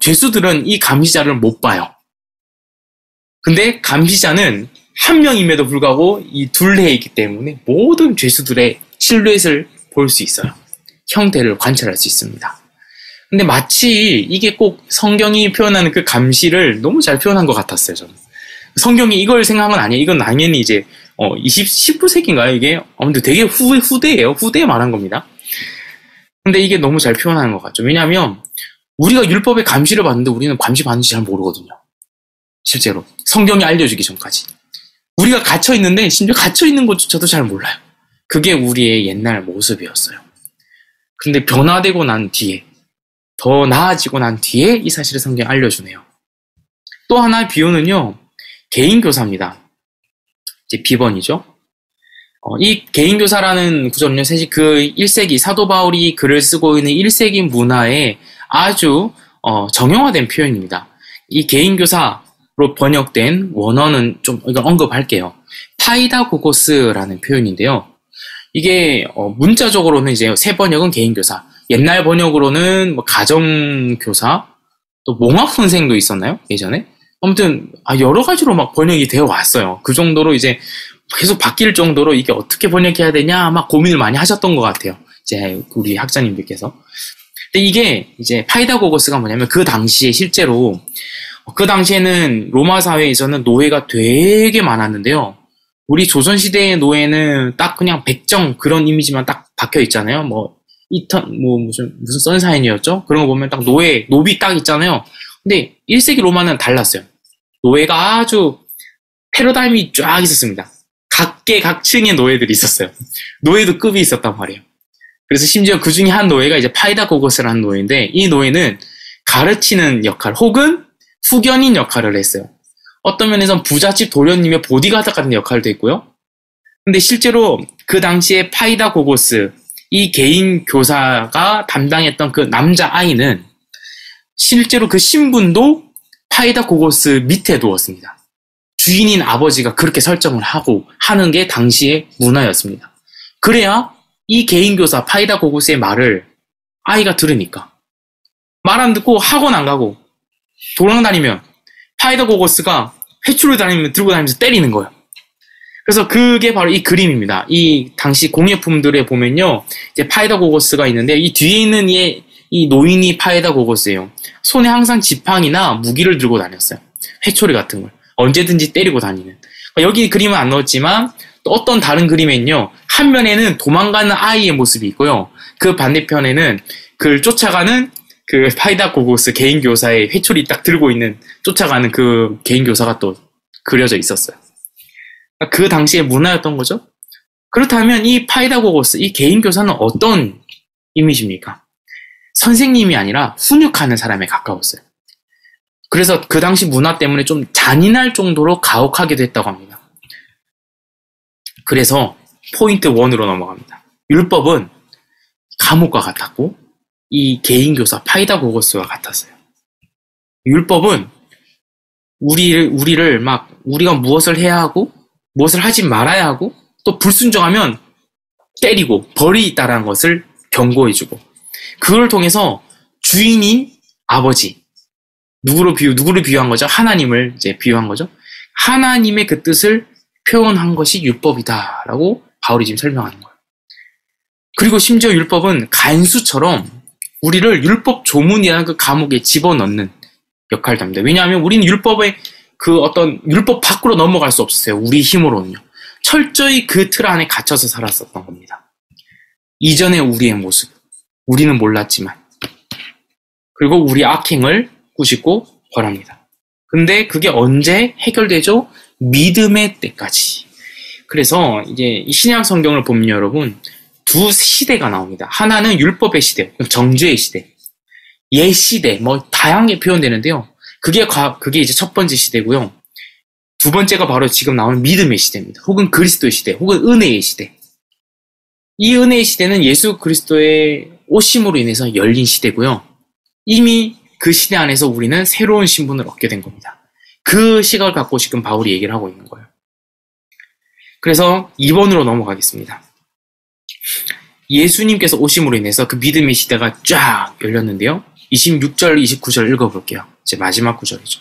죄수들은 이 감시자를 못 봐요. 근데 감시자는 한 명임에도 불구하고 이 둘레에 있기 때문에 모든 죄수들의 실루엣을 볼 수 있어요. 형태를 관찰할 수 있습니다. 근데 마치 이게 꼭 성경이 표현하는 그 감시를 너무 잘 표현한 것 같았어요, 저는. 성경이 이걸 생각한 건 아니에요. 이건 당연히 이제 19세기인가요? 이게 아무튼 되게 후대예요. 후대에 말한 겁니다. 근데 이게 너무 잘 표현하는 것 같죠. 왜냐하면 우리가 율법의 감시를 받는데 우리는 감시 받는지 잘 모르거든요. 실제로 성경이 알려주기 전까지 우리가 갇혀 있는데 심지어 갇혀 있는 것조차도 잘 몰라요. 그게 우리의 옛날 모습이었어요. 근데 변화되고 난 뒤에 더 나아지고 난 뒤에 이 사실을 성경이 알려주네요. 또 하나의 비유는요. 개인교사입니다. 이제 비번이죠. 이 개인교사라는 구절은요. 사실 그 1세기 사도 바울이 글을 쓰고 있는 1세기 문화에 아주 정형화된 표현입니다. 이 개인교사로 번역된 원어는 좀 이걸 언급할게요. 파이다고고스라는 표현인데요. 이게 문자적으로는 이제 새 번역은 개인교사, 옛날 번역으로는 뭐 가정교사, 또 몽학선생도 있었나요? 예전에? 아무튼 여러 가지로 막 번역이 되어 왔어요. 그 정도로 이제 계속 바뀔 정도로 이게 어떻게 번역해야 되냐 막 고민을 많이 하셨던 것 같아요. 이제 우리 학자님들께서. 근데 이게 이제 파이다고고스가 뭐냐면 그 당시에 실제로 그 당시에는 로마 사회에서는 노예가 되게 많았는데요. 우리 조선시대의 노예는 딱 그냥 백정 그런 이미지만 딱 박혀 있잖아요. 뭐, 무슨 선사인이었죠? 그런 거 보면 딱 노비 딱 있잖아요. 근데 1세기 로마는 달랐어요. 노예가 아주 패러다임이 쫙 있었습니다. 각계각층의 노예들이 있었어요. 노예도 급이 있었단 말이에요. 그래서 심지어 그 중에 한 노예가 이제 파이다고고스라는 노예인데 이 노예는 가르치는 역할 혹은 후견인 역할을 했어요. 어떤 면에선 부잣집 도련님의 보디가드 같은 역할도 했고요. 근데 실제로 그 당시에 파이다고고스, 이 개인 교사가 담당했던 그 남자아이는 실제로 그 신분도 파이다고고스 밑에 두었습니다. 주인인 아버지가 그렇게 설정을 하고 하는 게 당시의 문화였습니다. 그래야 이 개인 교사 파이다고고스의 말을 아이가 들으니까 말 안 듣고 학원 안 가고 도망다니면 파이다고고스가 회초를 들고 다니면서 때리는 거예요. 그래서 그게 바로 이 그림입니다. 이 당시 공예품들에 보면요. 이제 파이다고고스가 있는데 이 뒤에 있는 이 노인이 파이다고고스예요. 손에 항상 지팡이나 무기를 들고 다녔어요. 회초리 같은 걸. 언제든지 때리고 다니는. 여기 그림은 안 넣었지만 또 어떤 다른 그림에는요. 한 면에는 도망가는 아이의 모습이 있고요. 그 반대편에는 그를 쫓아가는 그 파이다고고스 개인 교사의 회초리 딱 들고 있는 쫓아가는 그 개인 교사가 또 그려져 있었어요. 그 당시의 문화였던 거죠. 그렇다면 이 파이다고고스, 이 개인 교사는 어떤 이미지입니까? 선생님이 아니라 훈육하는 사람에 가까웠어요. 그래서 그 당시 문화 때문에 좀 잔인할 정도로 가혹하기도 했다고 합니다. 그래서 포인트 1으로 넘어갑니다. 율법은 감옥과 같았고 이 개인교사 파이다고고스와 같았어요. 율법은 우리를 막 우리가 무엇을 해야 하고 무엇을 하지 말아야 하고 또 불순종하면 때리고 벌이 있다라는 것을 경고해주고 그걸 통해서 주인인 아버지 누구를 비유한 거죠? 하나님을 이제 비유한 거죠. 하나님의 그 뜻을 표현한 것이 율법이다라고 바울이 지금 설명하는 거예요. 그리고 심지어 율법은 간수처럼 우리를 율법 조문이라는 그 감옥에 집어넣는 역할도 합니다. 왜냐하면 우리는 율법의 그 어떤 율법 밖으로 넘어갈 수 없었어요. 우리 힘으로는요. 철저히 그 틀 안에 갇혀서 살았었던 겁니다. 이전의 우리의 모습. 우리는 몰랐지만. 그리고 우리 악행을 꾸짖고 벌합니다. 근데 그게 언제 해결되죠? 믿음의 때까지. 그래서 이제 신약 성경을 보면 여러분, 두 시대가 나옵니다. 하나는 율법의 시대, 정죄의 시대, 예시대, 뭐 다양하게 표현되는데요. 그게 이제 첫 번째 시대고요. 두 번째가 바로 지금 나오는 믿음의 시대입니다. 혹은 그리스도의 시대, 혹은 은혜의 시대. 이 은혜의 시대는 예수 그리스도의 오심으로 인해서 열린 시대고요. 이미 그 시대 안에서 우리는 새로운 신분을 얻게 된 겁니다. 그 시각을 갖고 지금 바울이 얘기를 하고 있는 거예요. 그래서 2번으로 넘어가겠습니다. 예수님께서 오심으로 인해서 그 믿음의 시대가 쫙 열렸는데요. 26절, 29절 읽어볼게요. 이제 마지막 구절이죠.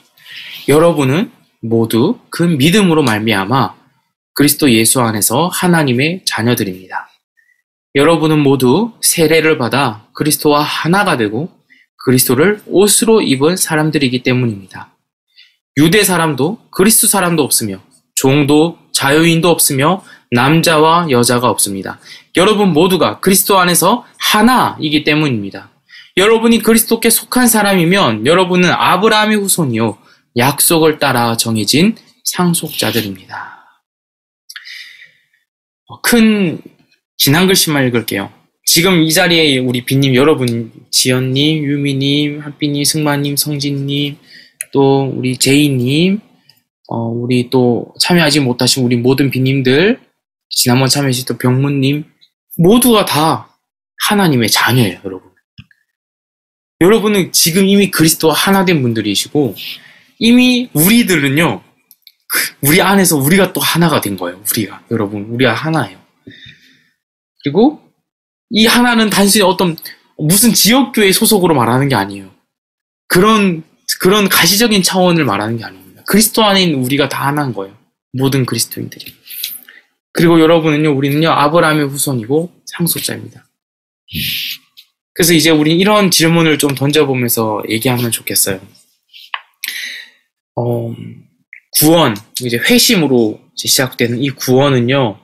여러분은 모두 그 믿음으로 말미암아 그리스도 예수 안에서 하나님의 자녀들입니다. 여러분은 모두 세례를 받아 그리스도와 하나가 되고 그리스도를 옷으로 입은 사람들이기 때문입니다. 유대 사람도 그리스도 사람도 없으며 종도 자유인도 없으며 남자와 여자가 없습니다. 여러분 모두가 그리스도 안에서 하나이기 때문입니다. 여러분이 그리스도께 속한 사람이면 여러분은 아브라함의 후손이요 약속을 따라 정해진 상속자들입니다. 큰 긴 한글씨만 읽을게요. 지금 이 자리에 우리 빈님, 여러분, 지연님, 유미님, 한빈님, 승마님, 성진님, 또 우리 제이님, 우리 또 참여하지 못하신 우리 모든 빈님들, 지난번 참여하신 또 병문님, 모두가 다 하나님의 자녀예요, 여러분. 여러분은 지금 이미 그리스도와 하나 된 분들이시고, 이미 우리들은요, 우리 안에서 우리가 또 하나가 된 거예요, 우리가. 여러분, 우리가 하나예요. 그리고 이 하나는 단순히 어떤 무슨 지역교회 소속으로 말하는 게 아니에요. 그런 가시적인 차원을 말하는 게 아닙니다. 그리스도 안에 있는 우리가 다 하나인 거예요. 모든 그리스도인들이. 그리고 여러분은요, 우리는요, 아브라함의 후손이고 상속자입니다. 그래서 이제 우린 이런 질문을 좀 던져보면서 얘기하면 좋겠어요. 구원, 이제 회심으로 시작되는 이 구원은요,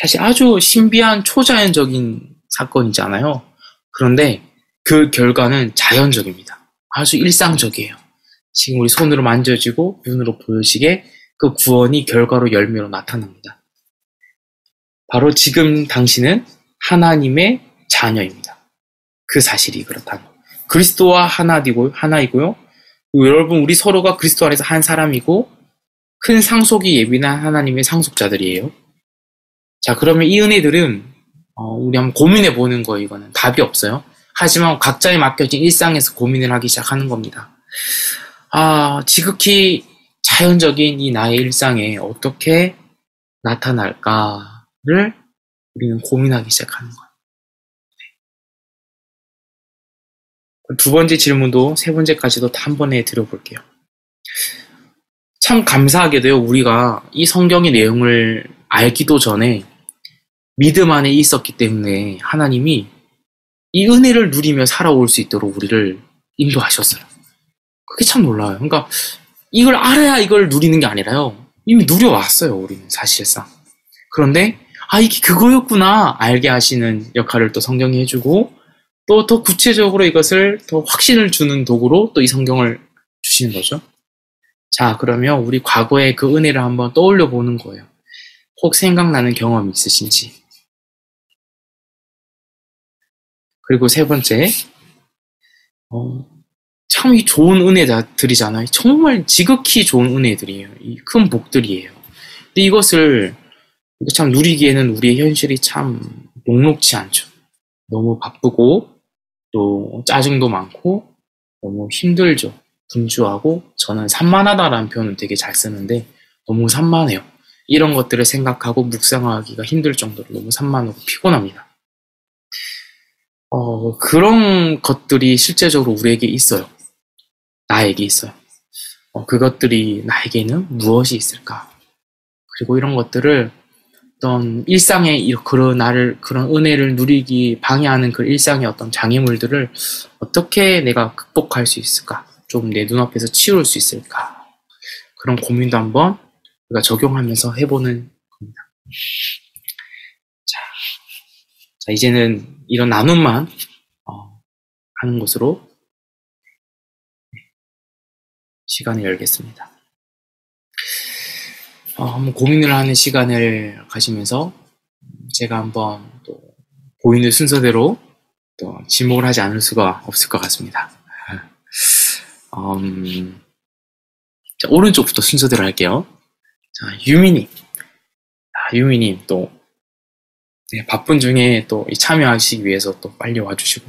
사실 아주 신비한 초자연적인 사건이잖아요. 그런데 그 결과는 자연적입니다. 아주 일상적이에요. 지금 우리 손으로 만져지고 눈으로 보여지게 그 구원이 결과로 열매로 나타납니다. 바로 지금 당신은 하나님의 자녀입니다. 그 사실이 그렇다고. 그리스도와 하나이고요. 여러분, 우리 서로가 그리스도 안에서 한 사람이고 큰 상속이 예비한 하나님의 상속자들이에요. 자, 그러면 이 은혜들은 우리 한번 고민해 보는 거예요. 이거는 답이 없어요. 하지만 각자에 맡겨진 일상에서 고민을 하기 시작하는 겁니다. 지극히 자연적인 이 나의 일상에 어떻게 나타날까를 우리는 고민하기 시작하는 거예요. 두 번째 질문도 세 번째까지도 다 한 번에 들어볼게요. 참 감사하게도요, 우리가 이 성경의 내용을 알기도 전에 믿음 안에 있었기 때문에 하나님이 이 은혜를 누리며 살아올 수 있도록 우리를 인도하셨어요. 그게 참 놀라워요. 그러니까 이걸 알아야 이걸 누리는 게 아니라요. 이미 누려왔어요, 우리는 사실상. 그런데 이게 그거였구나 알게 하시는 역할을 또 성경이 해주고 또 더 구체적으로 이것을 더 확신을 주는 도구로 또 이 성경을 주시는 거죠. 자, 그러면 우리 과거의 그 은혜를 한번 떠올려 보는 거예요. 혹 생각나는 경험이 있으신지. 그리고 세 번째, 참 이 좋은 은혜들이잖아요. 정말 지극히 좋은 은혜들이에요. 이 큰 복들이에요. 근데 이것을 참 누리기에는 우리의 현실이 참 녹록지 않죠. 너무 바쁘고 또 짜증도 많고 너무 힘들죠. 분주하고, 저는 산만하다라는 표현을 되게 잘 쓰는데 너무 산만해요. 이런 것들을 생각하고 묵상하기가 힘들 정도로 너무 산만하고 피곤합니다. 그런 것들이 실제적으로 우리에게 있어요. 나에게 있어요. 그것들이 나에게는 무엇이 있을까? 그리고 이런 것들을 어떤 일상의 그런 은혜를 누리기 방해하는 그 일상의 어떤 장애물들을 어떻게 내가 극복할 수 있을까? 좀 내 눈앞에서 치울 수 있을까? 그런 고민도 한번 우리가 적용하면서 해보는 겁니다. 자, 이제는 이런 나눔만 하는 것으로 시간을 열겠습니다. 한번 고민을 하는 시간을 가지면서 제가 한번 또 고인의 순서대로 또 지목을 하지 않을 수가 없을 것 같습니다. 자, 오른쪽부터 순서대로 할게요. 자, 유미님. 유미님 또 네, 바쁜 중에 또 참여하시기 위해서 또 빨리 와주시고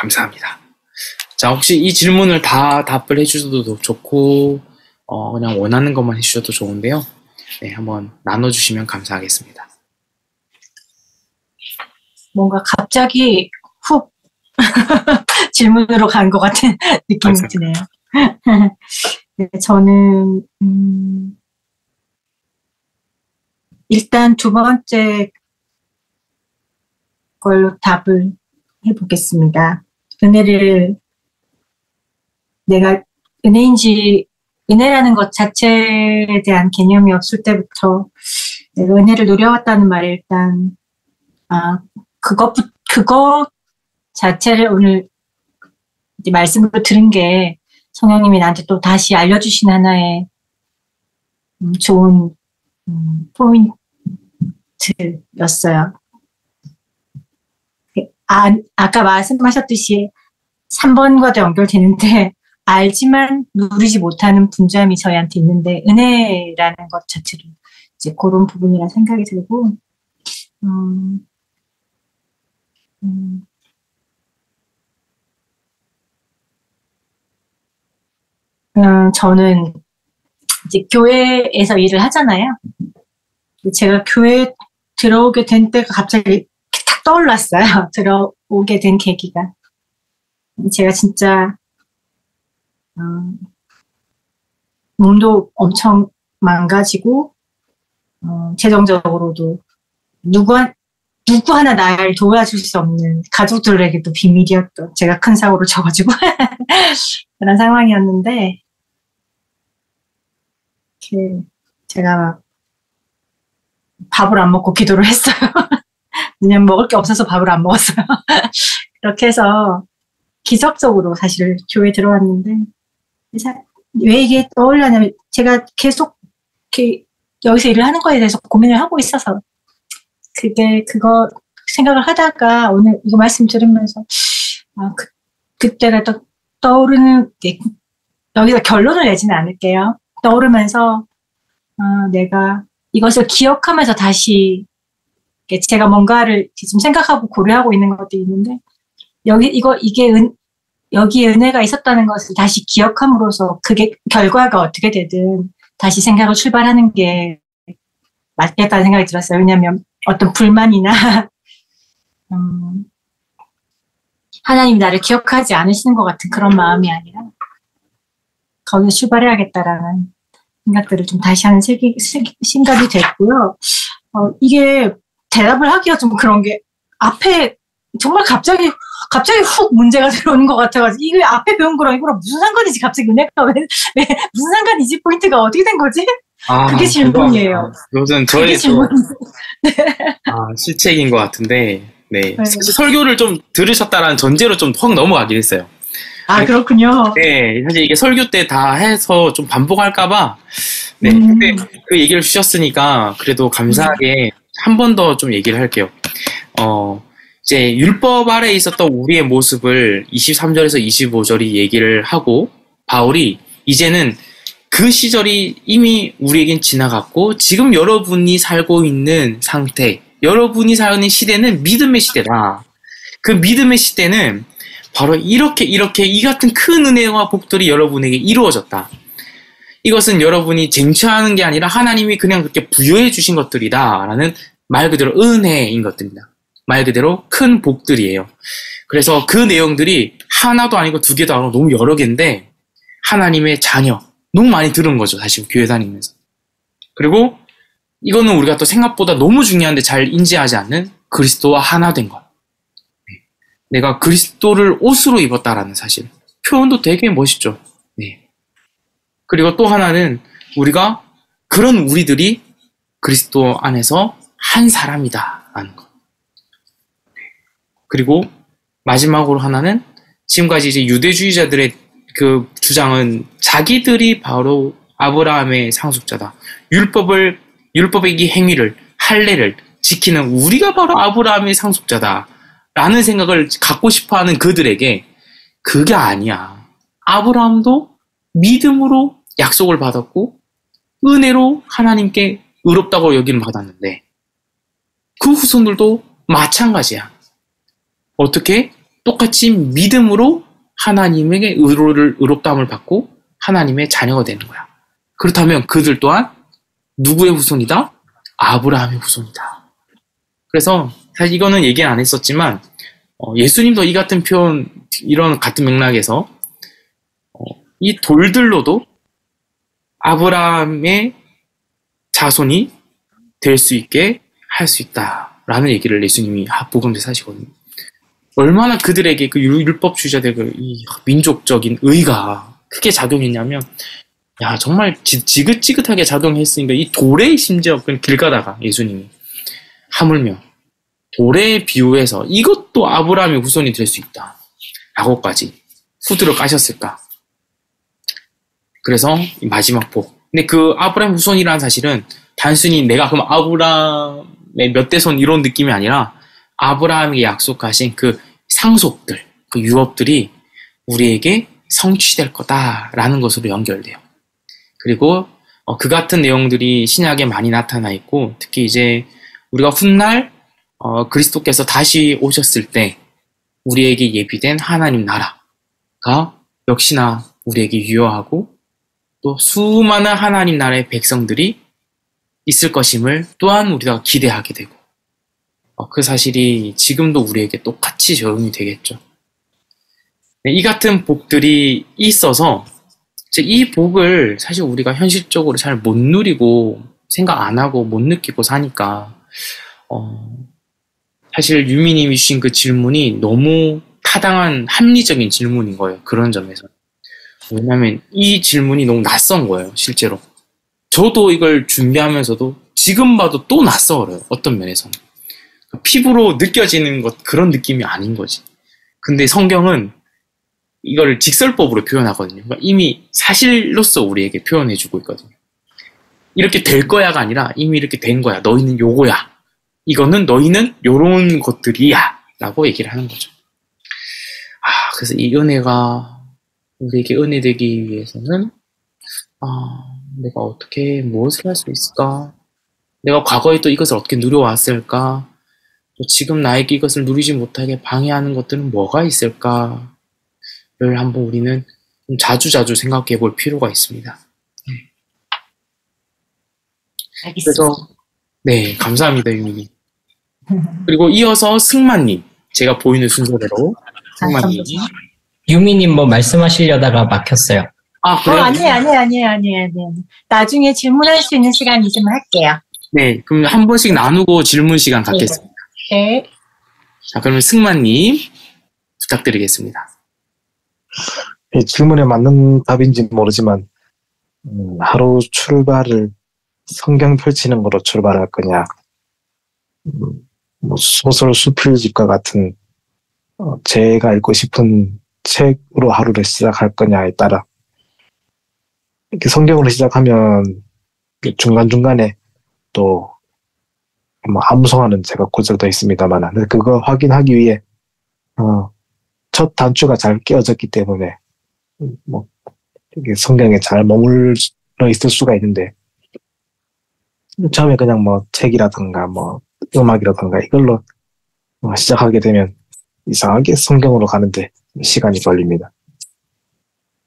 감사합니다. 자, 혹시 이 질문을 다 답을 해주셔도 좋고 그냥 원하는 것만 해주셔도 좋은데요. 네, 한번 나눠주시면 감사하겠습니다. 뭔가 갑자기 훅 질문으로 간 것 같은 느낌이 드네요. 네, 저는 일단 두 번째 걸로 답을 해보겠습니다. 은혜를 내가 은혜라는 것 자체에 대한 개념이 없을 때부터 내가 은혜를 노려왔다는 말에 일단 그거 자체를 오늘 이제 말씀으로 들은 게 성령님이 나한테 또 다시 알려주신 하나의 좋은 포인트였어요. 아까 말씀하셨듯이 3번과도 연결되는데 알지만 누리지 못하는 분주함이 저희한테 있는데 은혜라는 것 자체로 이제 그런 부분이라 생각이 들고 저는 이제 교회에서 일을 하잖아요. 제가 교회에 들어오게 된 때가 갑자기 탁 떠올랐어요. 들어오게 된 계기가. 제가 진짜 몸도 엄청 망가지고 재정적으로도 누구 하나 날 도와줄 수 없는 가족들에게도 비밀이었던 제가 큰 사고를 쳐가지고 그런 상황이었는데 이렇게 제가 막 밥을 안 먹고 기도를 했어요. 왜냐면 먹을 게 없어서 밥을 안 먹었어요. 그렇게 해서 기적적으로 사실 교회에 들어왔는데 왜 이게 떠올랐냐면 제가 계속 이렇게 여기서 일을 하는 거에 대해서 고민을 하고 있어서 그거 생각을 하다가 오늘 이거 말씀 들으면서 그때가 또 떠오르는 여기서 결론을 내지는 않을게요. 떠오르면서 내가 이것을 기억하면서 다시 제가 뭔가를 지금 생각하고 고려하고 있는 것들이 있는데 여기에 은혜가 있었다는 것을 다시 기억함으로써 그게 결과가 어떻게 되든 다시 생각을 출발하는 게 맞겠다는 생각이 들었어요. 왜냐하면 어떤 불만이나 하나님이 나를 기억하지 않으시는 것 같은 그런 마음이 아니라 거기서 출발해야겠다라는 생각들을 좀 다시 하는 생각이 됐고요. 이게 대답을 하기가 좀 그런 게 앞에 정말 갑자기 훅 문제가 들어오는 것 같아가지고 이게 앞에 배운 거랑 이거랑 무슨 상관이지? 갑자기 은혜가 왜 무슨 상관이지? 포인트가 어떻게 된 거지? 그게 질문이에요. 요즘 저의 실책인 것 같은데 네. 사실 설교를 좀 들으셨다라는 전제로 좀 확 넘어가긴 했어요. 그렇군요. 네, 사실 이게 설교 때 다 해서 좀 반복할까봐 네, 근데 그 얘기를 주셨으니까 그래도 감사하게 한 번 더 좀 얘기를 할게요. 이제 율법 아래에 있었던 우리의 모습을 23절에서 25절이 얘기를 하고 바울이 이제는 그 시절이 이미 우리에겐 지나갔고 지금 여러분이 살고 있는 상태, 여러분이 사는 시대는 믿음의 시대다. 그 믿음의 시대는 바로 이렇게 이 같은 큰 은혜와 복들이 여러분에게 이루어졌다. 이것은 여러분이 쟁취하는 게 아니라 하나님이 그냥 그렇게 부여해 주신 것들이다. 라는 말 그대로 은혜인 것들입니다. 말 그대로 큰 복들이에요. 그래서 그 내용들이 하나도 아니고 두 개도 아니고 너무 여러 개인데 하나님의 자녀 너무 많이 들은 거죠. 사실 교회 다니면서. 그리고 이거는 우리가 또 생각보다 너무 중요한데 잘 인지하지 않는 그리스도와 하나 된 것. 내가 그리스도를 옷으로 입었다라는 사실. 표현도 되게 멋있죠. 네. 그리고 또 하나는 우리가 그런 우리들이 그리스도 안에서 한 사람이다 라는 것. 그리고 마지막으로 하나는 지금까지 이제 유대주의자들의 그 주장은 자기들이 바로 아브라함의 상속자다. 율법의 이 행위를, 할례를 지키는 우리가 바로 아브라함의 상속자다 라는 생각을 갖고 싶어하는 그들에게 그게 아니야. 아브라함도 믿음으로 약속을 받았고 은혜로 하나님께 의롭다고 여김을 받았는데 그 후손들도 마찬가지야. 어떻게? 똑같이 믿음으로 하나님에게 의롭다함을 받고 하나님의 자녀가 되는 거야. 그렇다면 그들 또한 누구의 후손이다? 아브라함의 후손이다. 그래서 사실 이거는 얘기 안 했었지만 예수님도 이 같은 표현, 이런 같은 맥락에서 이 돌들로도 아브라함의 자손이 될 수 있게 할 수 있다라는 얘기를 예수님이 복음에서 하시거든요. 얼마나 그들에게 그 율법주의자들의 이 민족적인 의가 크게 작용했냐면, 야, 정말 지긋지긋하게 작용했으니까 이 돌에 심지어 길 가다가 예수님이 하물며 돌에 비유해서 이것도 아브라함의 후손이 될 수 있다 라고까지 후드를 까셨을까. 그래서 이 마지막 복. 근데 그 아브라함 후손이라는 사실은 단순히 내가 그럼 아브라함의 몇 대손 이런 느낌이 아니라 아브라함에게 약속하신 그 상속들, 그 유업들이 우리에게 성취될 거다라는 것으로 연결돼요. 그리고 그 같은 내용들이 신약에 많이 나타나 있고, 특히 이제 우리가 훗날 그리스도께서 다시 오셨을 때 우리에게 예비된 하나님 나라가 역시나 우리에게 유효하고 또 수많은 하나님 나라의 백성들이 있을 것임을 또한 우리가 기대하게 되고, 그 사실이 지금도 우리에게 똑같이 적용이 되겠죠. 이 같은 복들이 있어서 이 복을 사실 우리가 현실적으로 잘 못 누리고 생각 안 하고 못 느끼고 사니까 사실 유미님이 주신 그 질문이 너무 타당한 합리적인 질문인 거예요. 그런 점에서. 왜냐하면 이 질문이 너무 낯선 거예요. 실제로. 저도 이걸 준비하면서도 지금 봐도 또 낯설어요. 어떤 면에서는. 피부로 느껴지는 것 그런 느낌이 아닌 거지. 근데 성경은 이걸 직설법으로 표현하거든요. 그러니까 이미 사실로서 우리에게 표현해주고 있거든요. 이렇게 될 거야가 아니라 이미 이렇게 된 거야. 너희는 요거야. 이거는 너희는 요런 것들이야. 라고 얘기를 하는 거죠. 아, 그래서 이 은혜가 우리에게 은혜 되기 위해서는 내가 어떻게 무엇을 할 수 있을까? 내가 과거에 또 이것을 어떻게 누려왔을까? 또 지금 나에게 이것을 누리지 못하게 방해하는 것들은 뭐가 있을까를 한번 우리는 좀 자주자주 생각해 볼 필요가 있습니다. 알겠습니다. 그래서 네, 감사합니다, 유미님. 그리고 이어서 승만님, 제가 보이는 순서대로 승만님. 유미님 뭐 말씀하시려다가 막혔어요. 아, 그래요? 아니에요. 나중에 질문할 수 있는 시간 있으면 할게요. 네, 그럼 한 번씩 나누고 질문 시간 갖겠습니다. 네. 자, 그러면 승만님 부탁드리겠습니다. 이 질문에 맞는 답인지 모르지만 하루 출발을 성경 펼치는 거로 출발할 거냐, 뭐 소설 수필집과 같은 제가 읽고 싶은 책으로 하루를 시작할 거냐에 따라, 이렇게 성경으로 시작하면 중간중간에 또 뭐 암송하는 제가 고쳐져 있습니다만, 그걸 확인하기 위해 첫 단추가 잘 끼어졌기 때문에 뭐 이게 성경에 잘 머물러 있을 수가 있는데, 처음에 그냥 뭐 책이라든가 뭐 음악이라든가 이걸로 시작하게 되면 이상하게 성경으로 가는데 시간이 걸립니다.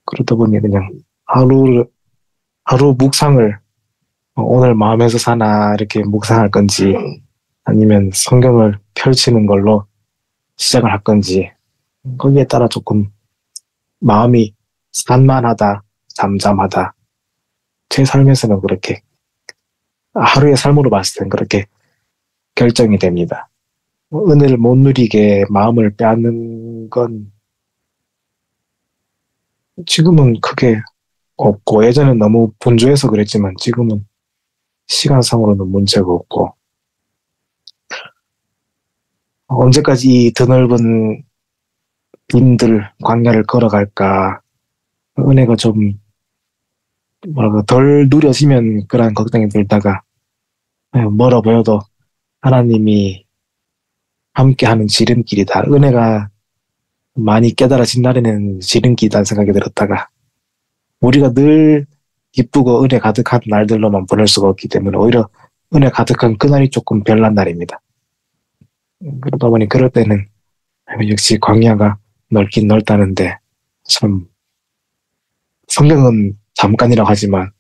그러다 보니 그냥 하루 묵상을 오늘 마음에서 사나 이렇게 묵상할 건지, 아니면 성경을 펼치는 걸로 시작을 할 건지, 거기에 따라 조금 마음이 산만하다, 잠잠하다, 제 삶에서는 그렇게 하루의 삶으로 봤을 땐 그렇게 결정이 됩니다. 은혜를 못 누리게 마음을 빼앗는 건 지금은 크게 없고, 예전엔 너무 분주해서 그랬지만 지금은 시간상으로는 문제가 없고, 언제까지 이 드넓은 빈들 광야를 걸어갈까. 은혜가 좀 덜 누려지면 그런 걱정이 들다가 멀어 보여도 하나님이 함께하는 지름길이다. 은혜가 많이 깨달아진 날에는 지름길이다는 생각이 들었다가 우리가 늘 기쁘고 은혜 가득한 날들로만 보낼 수가 없기 때문에 오히려 은혜 가득한 그날이 조금 별난 날입니다. 그러다 보니 그럴 때는 역시 광야가 넓긴 넓다는데 참 성경은 잠깐이라고 하지만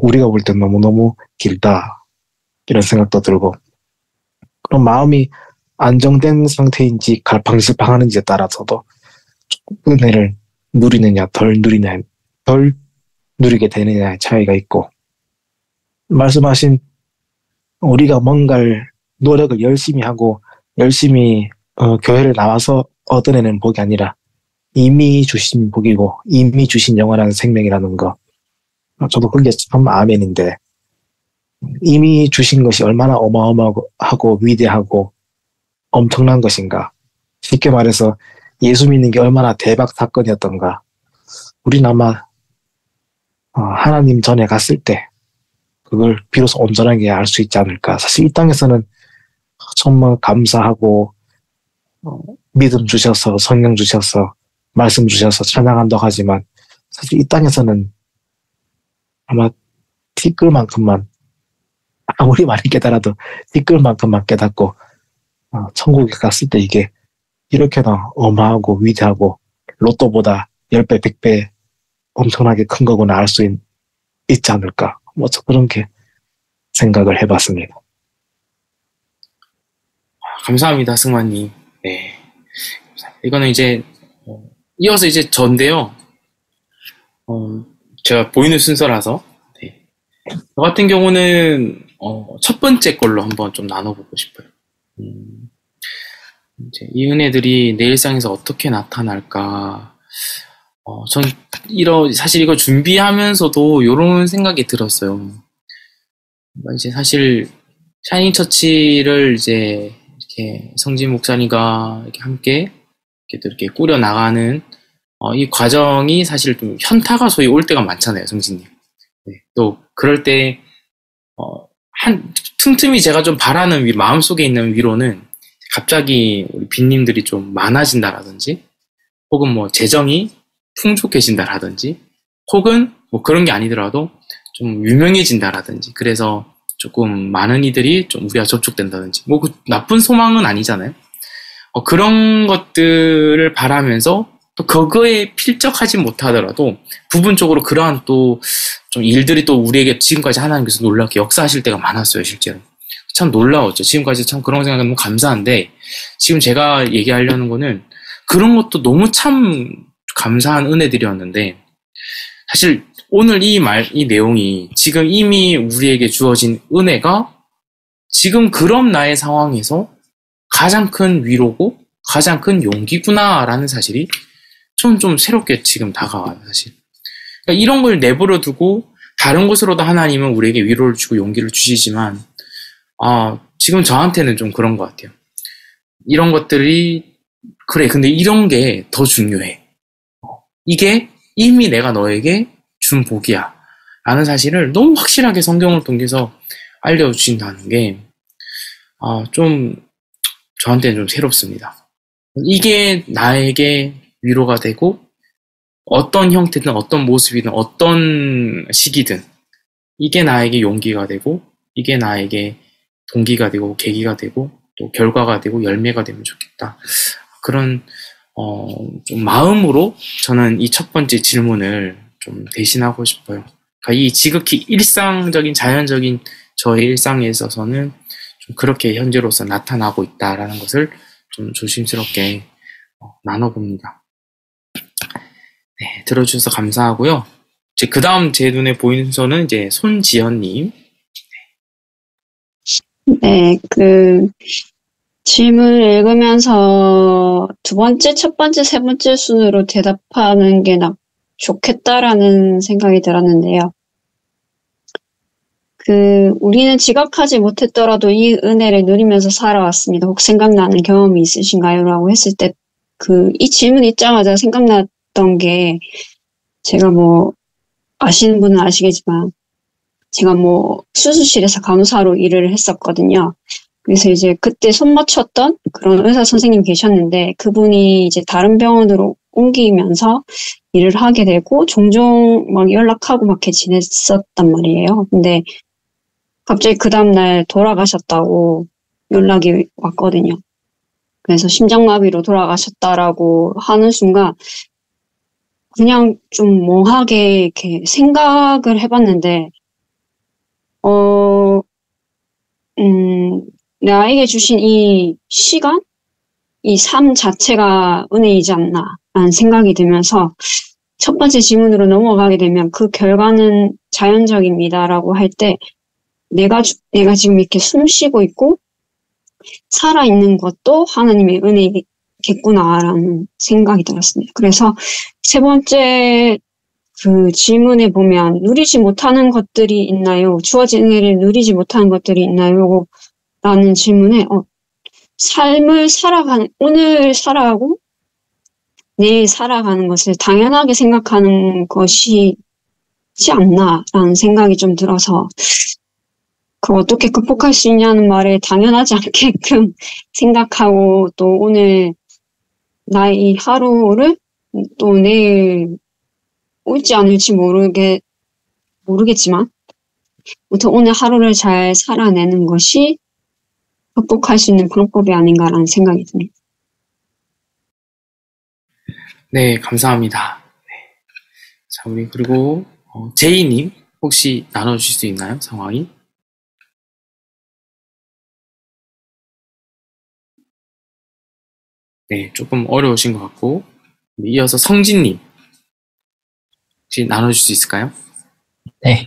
우리가 볼 때 너무너무 길다 이런 생각도 들고 그런 마음이 안정된 상태인지 갈팡질팡하는지에 따라서도 은혜를 누리느냐 덜 누리게 되느냐의 차이가 있고 말씀하신 우리가 뭔가를 노력을 열심히 하고 열심히 교회를 나와서 얻어내는 복이 아니라 이미 주신 복이고 이미 주신 영원한 생명이라는 거 저도 그게 참 아멘인데 이미 주신 것이 얼마나 어마어마하고 위대하고 엄청난 것인가 쉽게 말해서 예수 믿는 게 얼마나 대박 사건이었던가 우린 아마 하나님 전에 갔을 때 그걸 비로소 온전하게 알 수 있지 않을까 사실 이 땅에서는 정말 감사하고 믿음 주셔서 성령 주셔서 말씀 주셔서 찬양한다고 하지만 사실 이 땅에서는 아마 티끌만큼만 아무리 많이 깨달아도 티끌만큼만 깨닫고 천국에 갔을 때 이게 이렇게나 어마하고 위대하고 로또보다 10배, 100배 엄청나게 큰 거구나 알 수 있지 않을까 그런 게 생각을 해봤습니다. 감사합니다, 승만님. 네, 이거는 이제 이어서 이제 전데요. 제가 보이는 순서라서 네. 저 같은 경우는 첫 번째 걸로 한번 좀 나눠보고 싶어요. 이제 이 은혜들이 내 일상에서 어떻게 나타날까? 전 사실 이거 준비하면서도 이런 생각이 들었어요. 이제 사실 샤이닝 처치를 이제 이렇게 성진 목사님과 이렇게 함께 이렇게 꾸려 나가는 이 과정이 사실 좀 현타가 소위 올 때가 많잖아요, 성진님. 네. 또 그럴 때 틈틈이 제가 좀 바라는 마음속에 있는 위로는 갑자기 우리 빚님들이 좀 많아진다라든지, 혹은 뭐 재정이 풍족해진다라든지, 혹은 뭐 그런 게 아니더라도 좀 유명해진다라든지, 그래서 조금 많은 이들이 좀 우리와 접촉된다든지, 뭐 그 나쁜 소망은 아니잖아요. 그런 것들을 바라면서 또 그거에 필적하지 못하더라도 부분적으로 그러한 또 좀 일들이 또 우리에게 지금까지 하나님께서 놀랍게 역사하실 때가 많았어요, 실제로. 참 놀라웠죠. 지금까지 참 그런 생각이 너무 감사한데, 지금 제가 얘기하려는 거는 그런 것도 너무 참 감사한 은혜들이었는데, 사실 오늘 이 내용이 지금 이미 우리에게 주어진 은혜가 지금 그런 나의 상황에서 가장 큰 위로고 가장 큰 용기구나라는 사실이 좀 새롭게 지금 다가와요, 사실. 그러니까 이런 걸 내버려 두고 다른 곳으로도 하나님은 우리에게 위로를 주고 용기를 주시지만, 지금 저한테는 좀 그런 것 같아요. 이런 것들이, 그래, 근데 이런 게 더 중요해. 이게 이미 내가 너에게 준 복이야. 라는 사실을 너무 확실하게 성경을 통해서 알려주신다는 게, 저한테는 좀 새롭습니다. 이게 나에게 위로가 되고, 어떤 형태든 어떤 모습이든 어떤 시기든 이게 나에게 용기가 되고, 이게 나에게 동기가 되고 계기가 되고 또 결과가 되고 열매가 되면 좋겠다. 그런 좀 마음으로 저는 이 첫 번째 질문을 좀 대신하고 싶어요. 그러니까 이 지극히 일상적인 자연적인 저의 일상에 있어서는 좀 그렇게 현재로서 나타나고 있다라는 것을 좀 조심스럽게 나눠봅니다. 네, 들어주셔서 감사하고요. 이제 그 다음 제 눈에 보이는 순서는 이제 손지연님. 네, 질문을 읽으면서 두 번째, 첫 번째, 세 번째 순으로 대답하는 게 좋겠다라는 생각이 들었는데요. 우리는 지각하지 못했더라도 이 은혜를 누리면서 살아왔습니다. 혹 생각나는 경험이 있으신가요? 라고 했을 때, 이 질문 있자마자 생각났던 게, 제가 아시는 분은 아시겠지만, 제가 수술실에서 간호사로 일을 했었거든요. 그래서 이제 그때 손 맞췄던 그런 의사 선생님 계셨는데 그분이 이제 다른 병원으로 옮기면서 일을 하게 되고 종종 막 연락하고 막 이렇게 지냈었단 말이에요. 근데 갑자기 그 다음날 돌아가셨다고 연락이 왔거든요. 그래서 심장마비로 돌아가셨다라고 하는 순간 그냥 좀 멍하게 이렇게 생각을 해봤는데 나에게 주신 이 시간, 이 삶 자체가 은혜이지 않나 라는 생각이 들면서 첫 번째 질문으로 넘어가게 되면 그 결과는 자연적입니다라고 할 때 내가 지금 이렇게 숨 쉬고 있고 살아있는 것도 하나님의 은혜겠구나라는 생각이 들었습니다. 그래서 세 번째 그 질문에 보면 누리지 못하는 것들이 있나요? 주어진 은혜를 누리지 못하는 것들이 있나요? 라는 질문에 삶을 살아가는, 오늘 살아가고 내일 살아가는 것을 당연하게 생각하는 것이지 않나라는 생각이 좀 들어서 그걸 어떻게 극복할 수 있냐는 말에 당연하지 않게끔 생각하고 또 오늘 나의 이 하루를 또 내일 올지 않을지 모르겠지만 아무튼 오늘 하루를 잘 살아내는 것이 극복할 수 있는 방법이 아닌가라는 생각이 듭니다. 네, 감사합니다. 네. 자, 우리 그리고 제이님 혹시 나눠주실 수 있나요? 상황이? 네, 조금 어려우신 것 같고 이어서 성진님 혹시 나눠줄 수 있을까요? 네.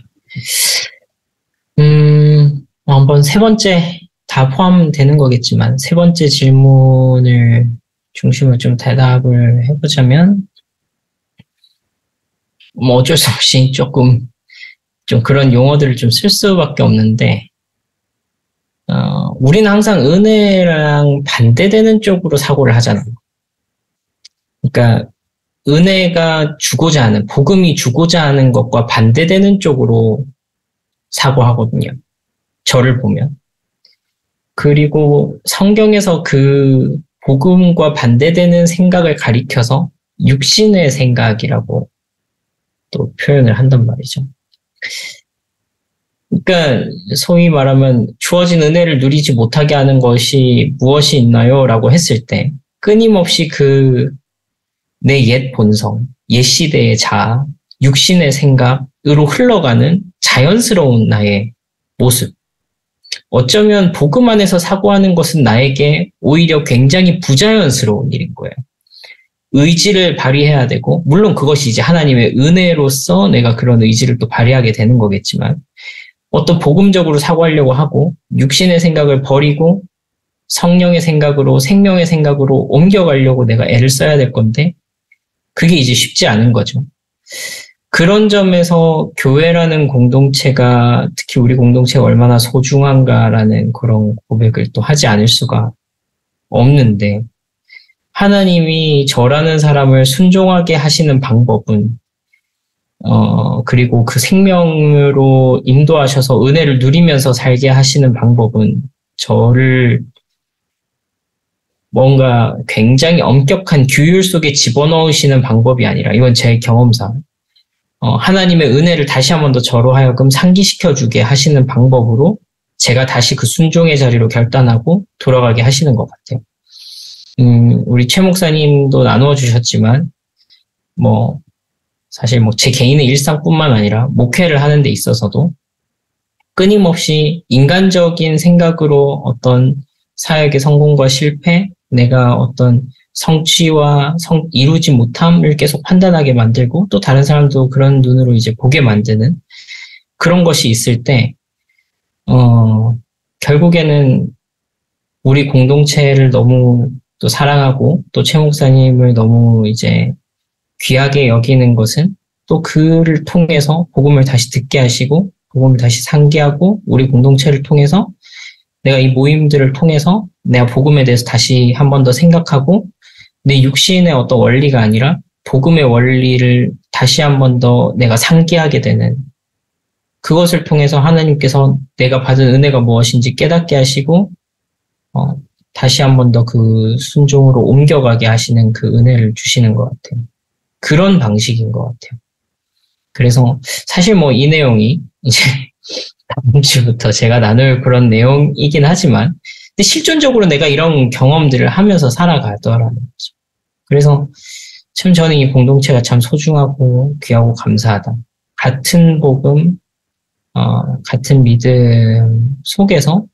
한번 세 번째 다 포함되는 거겠지만 세 번째 질문을 중심으로 좀 대답을 해보자면 뭐 어쩔 수 없이 조금 좀 그런 용어들을 좀 쓸 수밖에 없는데 우리는 항상 은혜랑 반대되는 쪽으로 사고를 하잖아요. 그러니까 은혜가 주고자 하는, 복음이 주고자 하는 것과 반대되는 쪽으로 사고하거든요. 저를 보면. 그리고 성경에서 그 복음과 반대되는 생각을 가리켜서 육신의 생각이라고 또 표현을 한단 말이죠. 그러니까 소위 말하면 주어진 은혜를 누리지 못하게 하는 것이 무엇이 있나요? 라고 했을 때 끊임없이 그 내 옛 본성, 옛 시대의 자아, 육신의 생각으로 흘러가는 자연스러운 나의 모습. 어쩌면 복음 안에서 사고하는 것은 나에게 오히려 굉장히 부자연스러운 일인 거예요. 의지를 발휘해야 되고 물론 그것이 이제 하나님의 은혜로서 내가 그런 의지를 또 발휘하게 되는 거겠지만 어떤 복음적으로 사고하려고 하고 육신의 생각을 버리고 성령의 생각으로 생명의 생각으로 옮겨가려고 내가 애를 써야 될 건데 그게 이제 쉽지 않은 거죠. 그런 점에서 교회라는 공동체가 특히 우리 공동체가 얼마나 소중한가라는 그런 고백을 또 하지 않을 수가 없는데 하나님이 저라는 사람을 순종하게 하시는 방법은 그리고 그 생명으로 인도하셔서 은혜를 누리면서 살게 하시는 방법은 저를 뭔가 굉장히 엄격한 규율 속에 집어넣으시는 방법이 아니라 이건 제 경험상 하나님의 은혜를 다시 한 번 더 저로 하여금 상기시켜주게 하시는 방법으로 제가 다시 그 순종의 자리로 결단하고 돌아가게 하시는 것 같아요. 우리 최 목사님도 나누어 주셨지만 사실 제 개인의 일상뿐만 아니라 목회를 하는 데 있어서도 끊임없이 인간적인 생각으로 어떤 사역의 성공과 실패, 내가 어떤 성취와 이루지 못함을 계속 판단하게 만들고 또 다른 사람도 그런 눈으로 이제 보게 만드는 그런 것이 있을 때, 결국에는 우리 공동체를 너무 또 사랑하고 또 최 목사님을 너무 이제 귀하게 여기는 것은 또 그를 통해서 복음을 다시 듣게 하시고 복음을 다시 상기하고 우리 공동체를 통해서 내가 이 모임들을 통해서 내가 복음에 대해서 다시 한 번 더 생각하고 내 육신의 어떤 원리가 아니라 복음의 원리를 다시 한 번 더 내가 상기하게 되는 그것을 통해서 하나님께서 내가 받은 은혜가 무엇인지 깨닫게 하시고 다시 한 번 더 그 순종으로 옮겨가게 하시는 그 은혜를 주시는 것 같아요. 그런 방식인 것 같아요. 그래서 사실 뭐 이 내용이 이제 다음 주부터 제가 나눌 그런 내용이긴 하지만, 근데 실존적으로 내가 이런 경험들을 하면서 살아가더라는 거죠. 그래서 참 저는 이 공동체가 참 소중하고 귀하고 감사하다. 같은 복음, 같은 믿음 속에서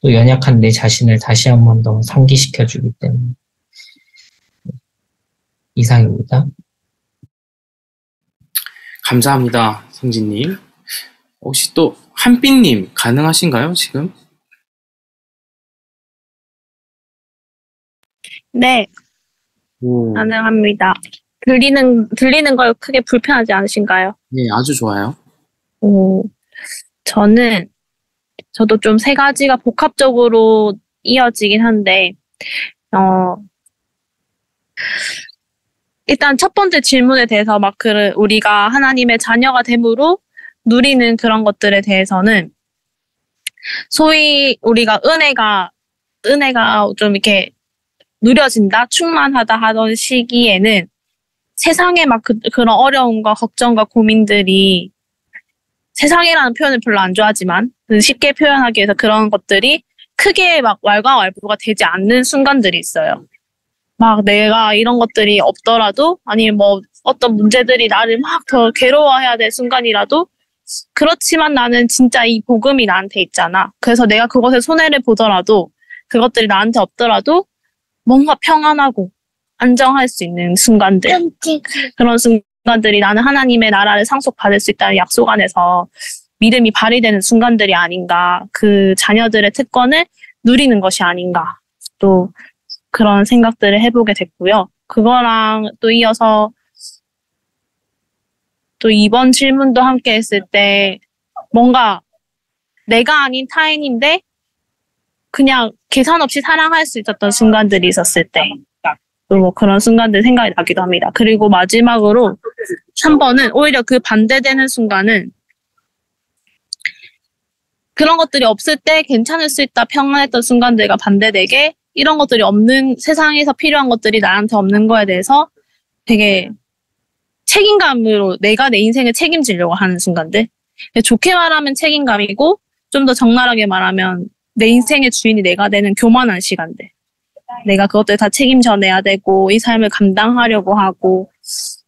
또 연약한 내 자신을 다시 한 번 더 상기시켜주기 때문에. 이상입니다. 감사합니다, 성진님. 혹시 또 한빛님 가능하신가요, 지금? 네, 오. 가능합니다. 들리는 걸 크게 불편하지 않으신가요? 네, 아주 좋아요. 오, 저도 좀 세 가지가 복합적으로 이어지긴 한데, 일단 첫 번째 질문에 대해서 우리가 하나님의 자녀가 됨으로 누리는 그런 것들에 대해서는 소위 우리가 은혜가 좀 이렇게 누려진다, 충만하다 하던 시기에는 세상에 그런 어려움과 걱정과 고민들이, 세상이라는 표현을 별로 안 좋아하지만 쉽게 표현하기 위해서 그런 것들이 크게 왈가왈부가 되지 않는 순간들이 있어요. 내가 이런 것들이 없더라도, 아니 뭐 어떤 문제들이 나를 더 괴로워해야 될 순간이라도, 그렇지만 나는 진짜 이 복음이 나한테 있잖아. 그래서 내가 그것에 손해를 보더라도, 그것들이 나한테 없더라도 뭔가 평안하고 안정할 수 있는 순간들, 그런 순간들이 나는 하나님의 나라를 상속받을 수 있다는 약속 안에서 믿음이 발휘되는 순간들이 아닌가, 그 자녀들의 특권을 누리는 것이 아닌가, 또 그런 생각들을 해보게 됐고요. 그거랑 또 이어서 또 이번 질문도 함께 했을 때, 뭔가 내가 아닌 타인인데 그냥 계산 없이 사랑할 수 있었던 순간들이 있었을 때, 또 뭐 그런 순간들 생각이 나기도 합니다. 그리고 마지막으로 3번은 오히려 그 반대되는 순간은 그런 것들이 없을 때 괜찮을 수 있다, 평안했던 순간들과 반대되게 이런 것들이 없는, 세상에서 필요한 것들이 나한테 없는 거에 대해서 되게 책임감으로 내가 내 인생을 책임지려고 하는 순간들. 좋게 말하면 책임감이고, 좀 더 적나라하게 말하면 내 인생의 주인이 내가 되는 교만한 시간들. 내가 그것들 다 책임져내야 되고 이 삶을 감당하려고 하고,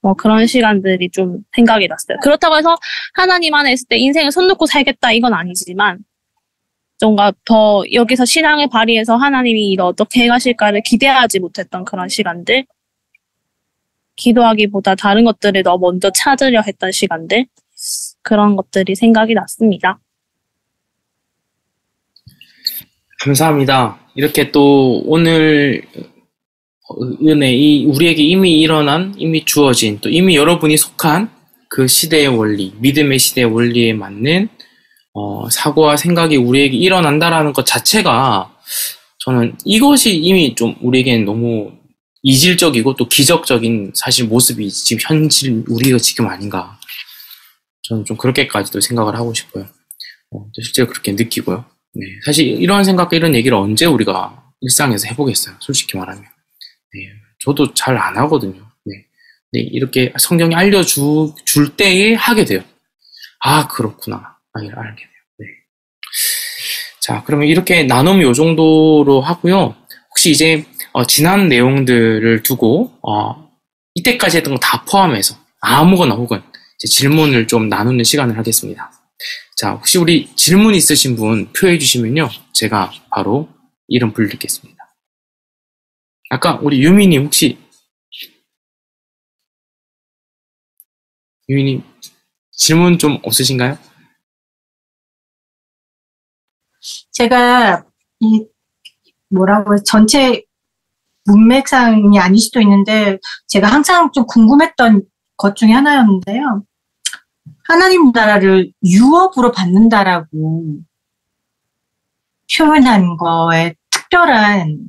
뭐 그런 시간들이 좀 생각이 났어요. 그렇다고 해서 하나님 안에 있을 때 인생을 손 놓고 살겠다, 이건 아니지만, 뭔가 더 여기서 신앙을 발휘해서 하나님이 일을 어떻게 해가실까를 기대하지 못했던 그런 시간들, 기도하기보다 다른 것들을 더 먼저 찾으려 했던 시간들, 그런 것들이 생각이 났습니다. 감사합니다. 이렇게 또 오늘 은혜, 우리에게 이미 일어난, 이미 주어진, 또 이미 여러분이 속한 그 시대의 원리, 믿음의 시대의 원리에 맞는 사고와 생각이 우리에게 일어난다라는 것 자체가, 저는 이것이 이미 좀 우리에게는 너무 이질적이고 또 기적적인 사실 모습이 지금 현실 우리가 지금 아닌가, 저는 좀 그렇게까지도 생각을 하고 싶어요. 실제로 그렇게 느끼고요. 네, 사실 이러한 생각과 이런 얘기를 언제 우리가 일상에서 해보겠어요, 솔직히 말하면. 네, 저도 잘 안 하거든요. 네, 근데 이렇게 성경이 알려줄 때에 하게 돼요. 아, 그렇구나, 알게 돼요. 네. 자, 그러면 이렇게 나눔이 요 정도로 하고요. 혹시 이제 지난 내용들을 두고 이때까지 했던 거 다 포함해서 아무거나 혹은 이제 질문을 좀 나누는 시간을 하겠습니다. 자, 혹시 우리 질문 있으신 분 표해 주시면요, 제가 바로 이름 불리겠습니다. 아까 우리 유미님, 혹시 유미님 질문 좀 없으신가요? 제가 이 전체 문맥상이 아닐 수도 있는데, 제가 항상 좀 궁금했던 것 중에 하나였는데요. 하나님 나라를 유업으로 받는다라고 표현한 거에 특별한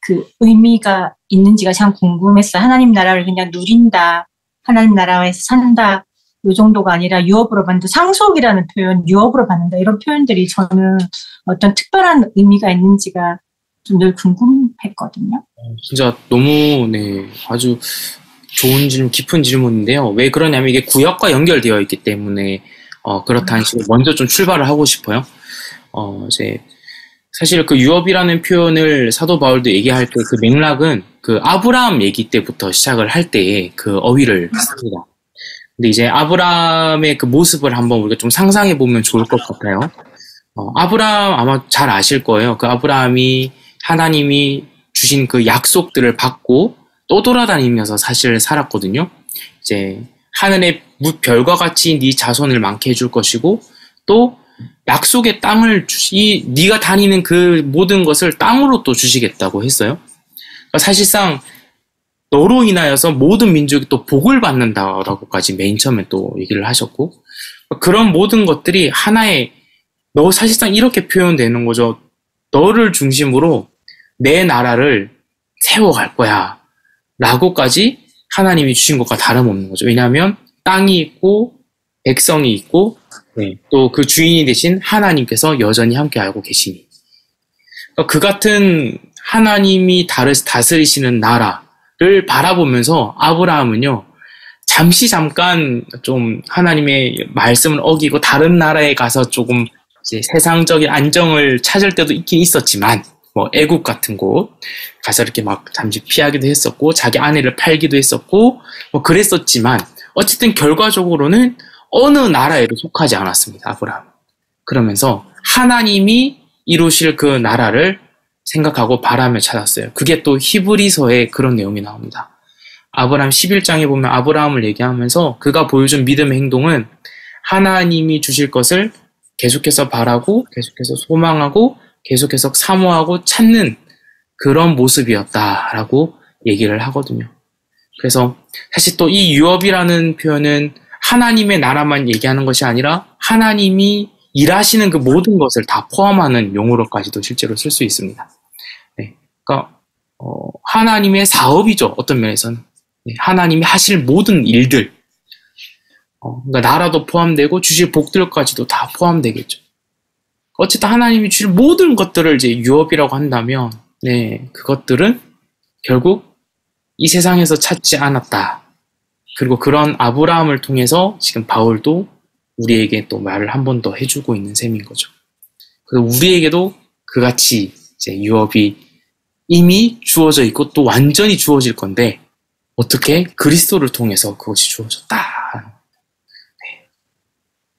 그 의미가 있는지가 참 궁금했어요. 하나님 나라를 그냥 누린다, 하나님 나라에서 산다, 이 정도가 아니라 유업으로 받는다, 상속이라는 표현, 유업으로 받는다, 이런 표현들이 저는 어떤 특별한 의미가 있는지가 늘 궁금했거든요. 진짜 너무 네 아주 좋은 질문, 깊은 질문인데요. 왜 그러냐면 이게 구약과 연결되어 있기 때문에 그렇다는 식으로 먼저 좀 출발을 하고 싶어요. 이제 사실 그 유업이라는 표현을 사도 바울도 얘기할 때 그 맥락은 그 아브라함 얘기 때부터 시작을 할 때의 그 어휘를 씁니다. 근데 이제 아브라함의 그 모습을 한번 우리가 좀 상상해 보면 좋을 것 같아요. 아브라함 아마 잘 아실 거예요. 그 아브라함이 하나님이 주신 그 약속들을 받고 또 돌아다니면서 사실 살았거든요. 이제 하늘의 별과 같이 네 자손을 많게 해줄 것이고 또 약속의 땅을 네가 다니는 그 모든 것을 땅으로 또 주시겠다고 했어요. 그러니까 사실상 너로 인하여서 모든 민족이 또 복을 받는다라고까지 맨 처음에 또 얘기를 하셨고, 그런 모든 것들이 하나의 너 사실상 이렇게 표현되는 거죠. 너를 중심으로 내 나라를 세워갈 거야 라고까지 하나님이 주신 것과 다름없는 거죠. 왜냐하면 땅이 있고 백성이 있고 네. 또 그 주인이 되신 하나님께서 여전히 함께 알고 계시니, 그러니까 그 같은 하나님이 다스리시는 나라를 바라보면서 아브라함은요 잠깐 좀 하나님의 말씀을 어기고 다른 나라에 가서 조금 이제 세상적인 안정을 찾을 때도 있긴 있었지만, 뭐 애국 같은 곳 가서 이렇게 막 잠시 피하기도 했었고 자기 아내를 팔기도 했었고 뭐 그랬었지만 어쨌든 결과적으로는 어느 나라에도 속하지 않았습니다, 아브라함. 그러면서 하나님이 이루실 그 나라를 생각하고 바라며 찾았어요. 그게 또 히브리서에 그런 내용이 나옵니다. 아브라함 11장에 보면 아브라함을 얘기하면서 그가 보여준 믿음의 행동은 하나님이 주실 것을 계속해서 바라고 계속해서 소망하고 계속해서 사모하고 찾는 그런 모습이었다라고 얘기를 하거든요. 그래서 사실 또 이 유업이라는 표현은 하나님의 나라만 얘기하는 것이 아니라 하나님이 일하시는 그 모든 것을 다 포함하는 용어로까지도 실제로 쓸 수 있습니다. 네. 그러니까 하나님의 사업이죠. 어떤 면에서는 네. 하나님이 하실 모든 일들, 그러니까 나라도 포함되고 주실 복들까지도 다 포함되겠죠. 어쨌든 하나님이 주실 모든 것들을 이제 유업이라고 한다면, 네 그것들은 결국 이 세상에서 찾지 않았다. 그리고 그런 아브라함을 통해서 지금 바울도 우리에게 또 말을 한 번 더 해주고 있는 셈인 거죠. 그래서 우리에게도 그같이 이제 유업이 이미 주어져 있고 또 완전히 주어질 건데, 어떻게 그리스도를 통해서 그것이 주어졌다. 네.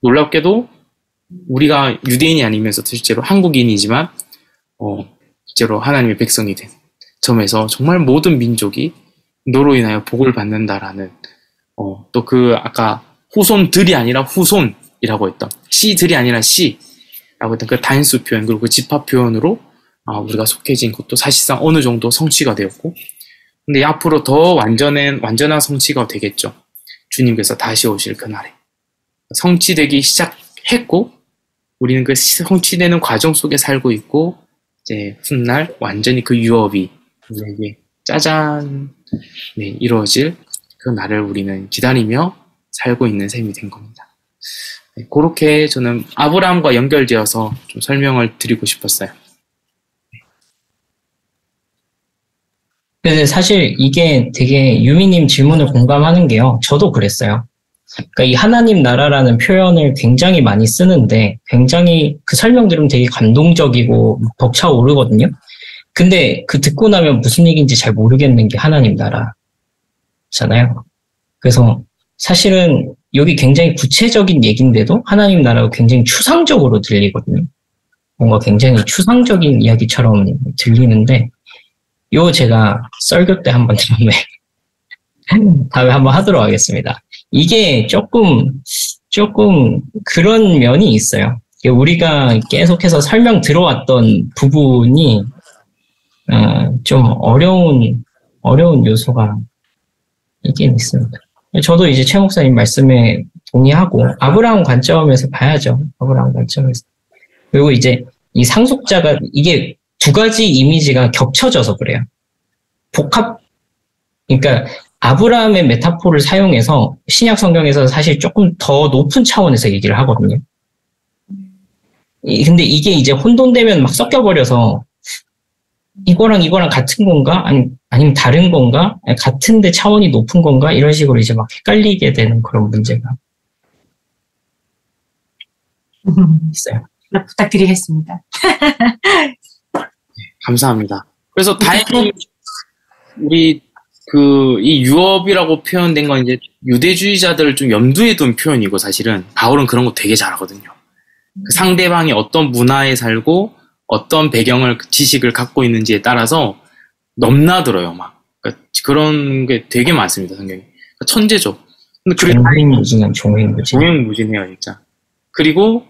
놀랍게도 우리가 유대인이 아니면서도 실제로 한국인이지만 실제로 하나님의 백성이 된 점에서 정말 모든 민족이 너로 인하여 복을 받는다라는 또 그 아까 후손들이 아니라 후손이라고 했던 씨들이 아니라 씨라고 했던 그 단수 표현 그리고 그 집합 표현으로 우리가 속해진 것도 사실상 어느 정도 성취가 되었고, 근데 앞으로 더 완전한 성취가 되겠죠. 주님께서 다시 오실 그날에 성취되기 시작했고 우리는 그 성취되는 과정 속에 살고 있고, 이제 훗날 완전히 그 유업이 우리에게 짜잔 네, 이루어질 그 날을 우리는 기다리며 살고 있는 셈이 된 겁니다. 네, 그렇게 저는 아브라함과 연결되어서 좀 설명을 드리고 싶었어요. 네, 사실 이게 되게 유미님 질문을 공감하는 게요. 저도 그랬어요. 그러니까 이 하나님 나라라는 표현을 굉장히 많이 쓰는데 굉장히 그 설명 들으면 되게 감동적이고 벅차오르거든요. 근데 그 듣고 나면 무슨 얘기인지 잘 모르겠는 게 하나님 나라잖아요. 그래서 사실은 여기 굉장히 구체적인 얘기인데도 하나님 나라가 굉장히 추상적으로 들리거든요. 뭔가 굉장히 추상적인 이야기처럼 들리는데, 요 제가 설교 때 한번 다음에 한번 하도록 하겠습니다. 이게 조금 그런 면이 있어요. 우리가 계속해서 설명 들어왔던 부분이 좀 어려운 요소가 있긴 있습니다. 저도 이제 최 목사님 말씀에 동의하고, 아브라함 관점에서 봐야죠. 아브라함 관점에서. 그리고 이제 이 상속자가, 이게 두 가지 이미지가 겹쳐져서 그래요. 그러니까 아브라함의 메타포를 사용해서 신약 성경에서 사실 조금 더 높은 차원에서 얘기를 하거든요. 근데 이게 이제 혼돈되면 막 섞여버려서 이거랑 이거랑 같은 건가? 아니면 다른 건가? 같은데 차원이 높은 건가? 이런 식으로 이제 막 헷갈리게 되는 그런 문제가 있어요. 부탁드리겠습니다. 감사합니다. 그래서 다행히 우리 이 유업이라고 표현된 건 이제 유대주의자들을 좀 염두에 둔 표현이고, 사실은 바울은 그런 거 되게 잘하거든요. 그 상대방이 어떤 문화에 살고 어떤 배경을 지식을 갖고 있는지에 따라서 넘나들어요, 막. 그러니까 그런 게 되게 많습니다, 성경이. 그러니까 천재죠. 종횡무진한 종횡무진. 종횡무진해요, 진짜. 그리고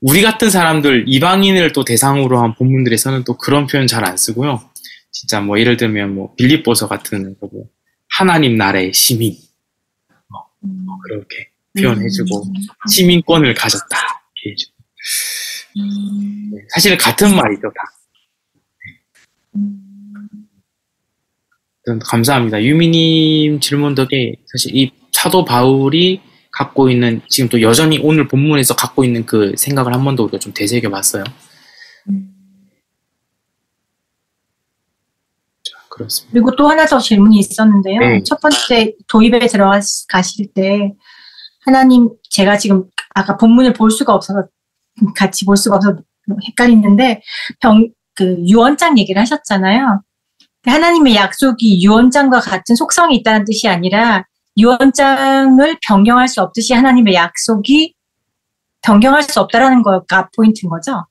우리 같은 사람들, 이방인을 또 대상으로 한 본문들에서는 또 그런 표현 잘 안 쓰고요. 진짜 뭐 예를 들면 뭐 빌립보서 같은 거고, 하나님 나라의 시민, 그렇게 표현해주고 시민권을 가졌다 이렇게 해주고. 네, 사실 같은 말이죠, 다. 감사합니다. 유미님 질문 덕에 사실 이 사도 바울이 갖고 있는, 지금 또 여전히 오늘 본문에서 갖고 있는 그 생각을 한 번 더 우리가 좀 되새겨 봤어요. 자, 그렇습니다. 그리고 또 하나 더 질문이 있었는데요. 네. 첫 번째 도입에 들어가실 때 하나님, 제가 지금 아까 본문을 볼 수가 없어서 같이 볼 수가 없어서 헷갈리는데 유언장 얘기를 하셨잖아요. 하나님의 약속이 유언장과 같은 속성이 있다는 뜻이 아니라 유언장을 변경할 수 없듯이 하나님의 약속이 변경할 수 없다라는 거가 포인트인 거죠?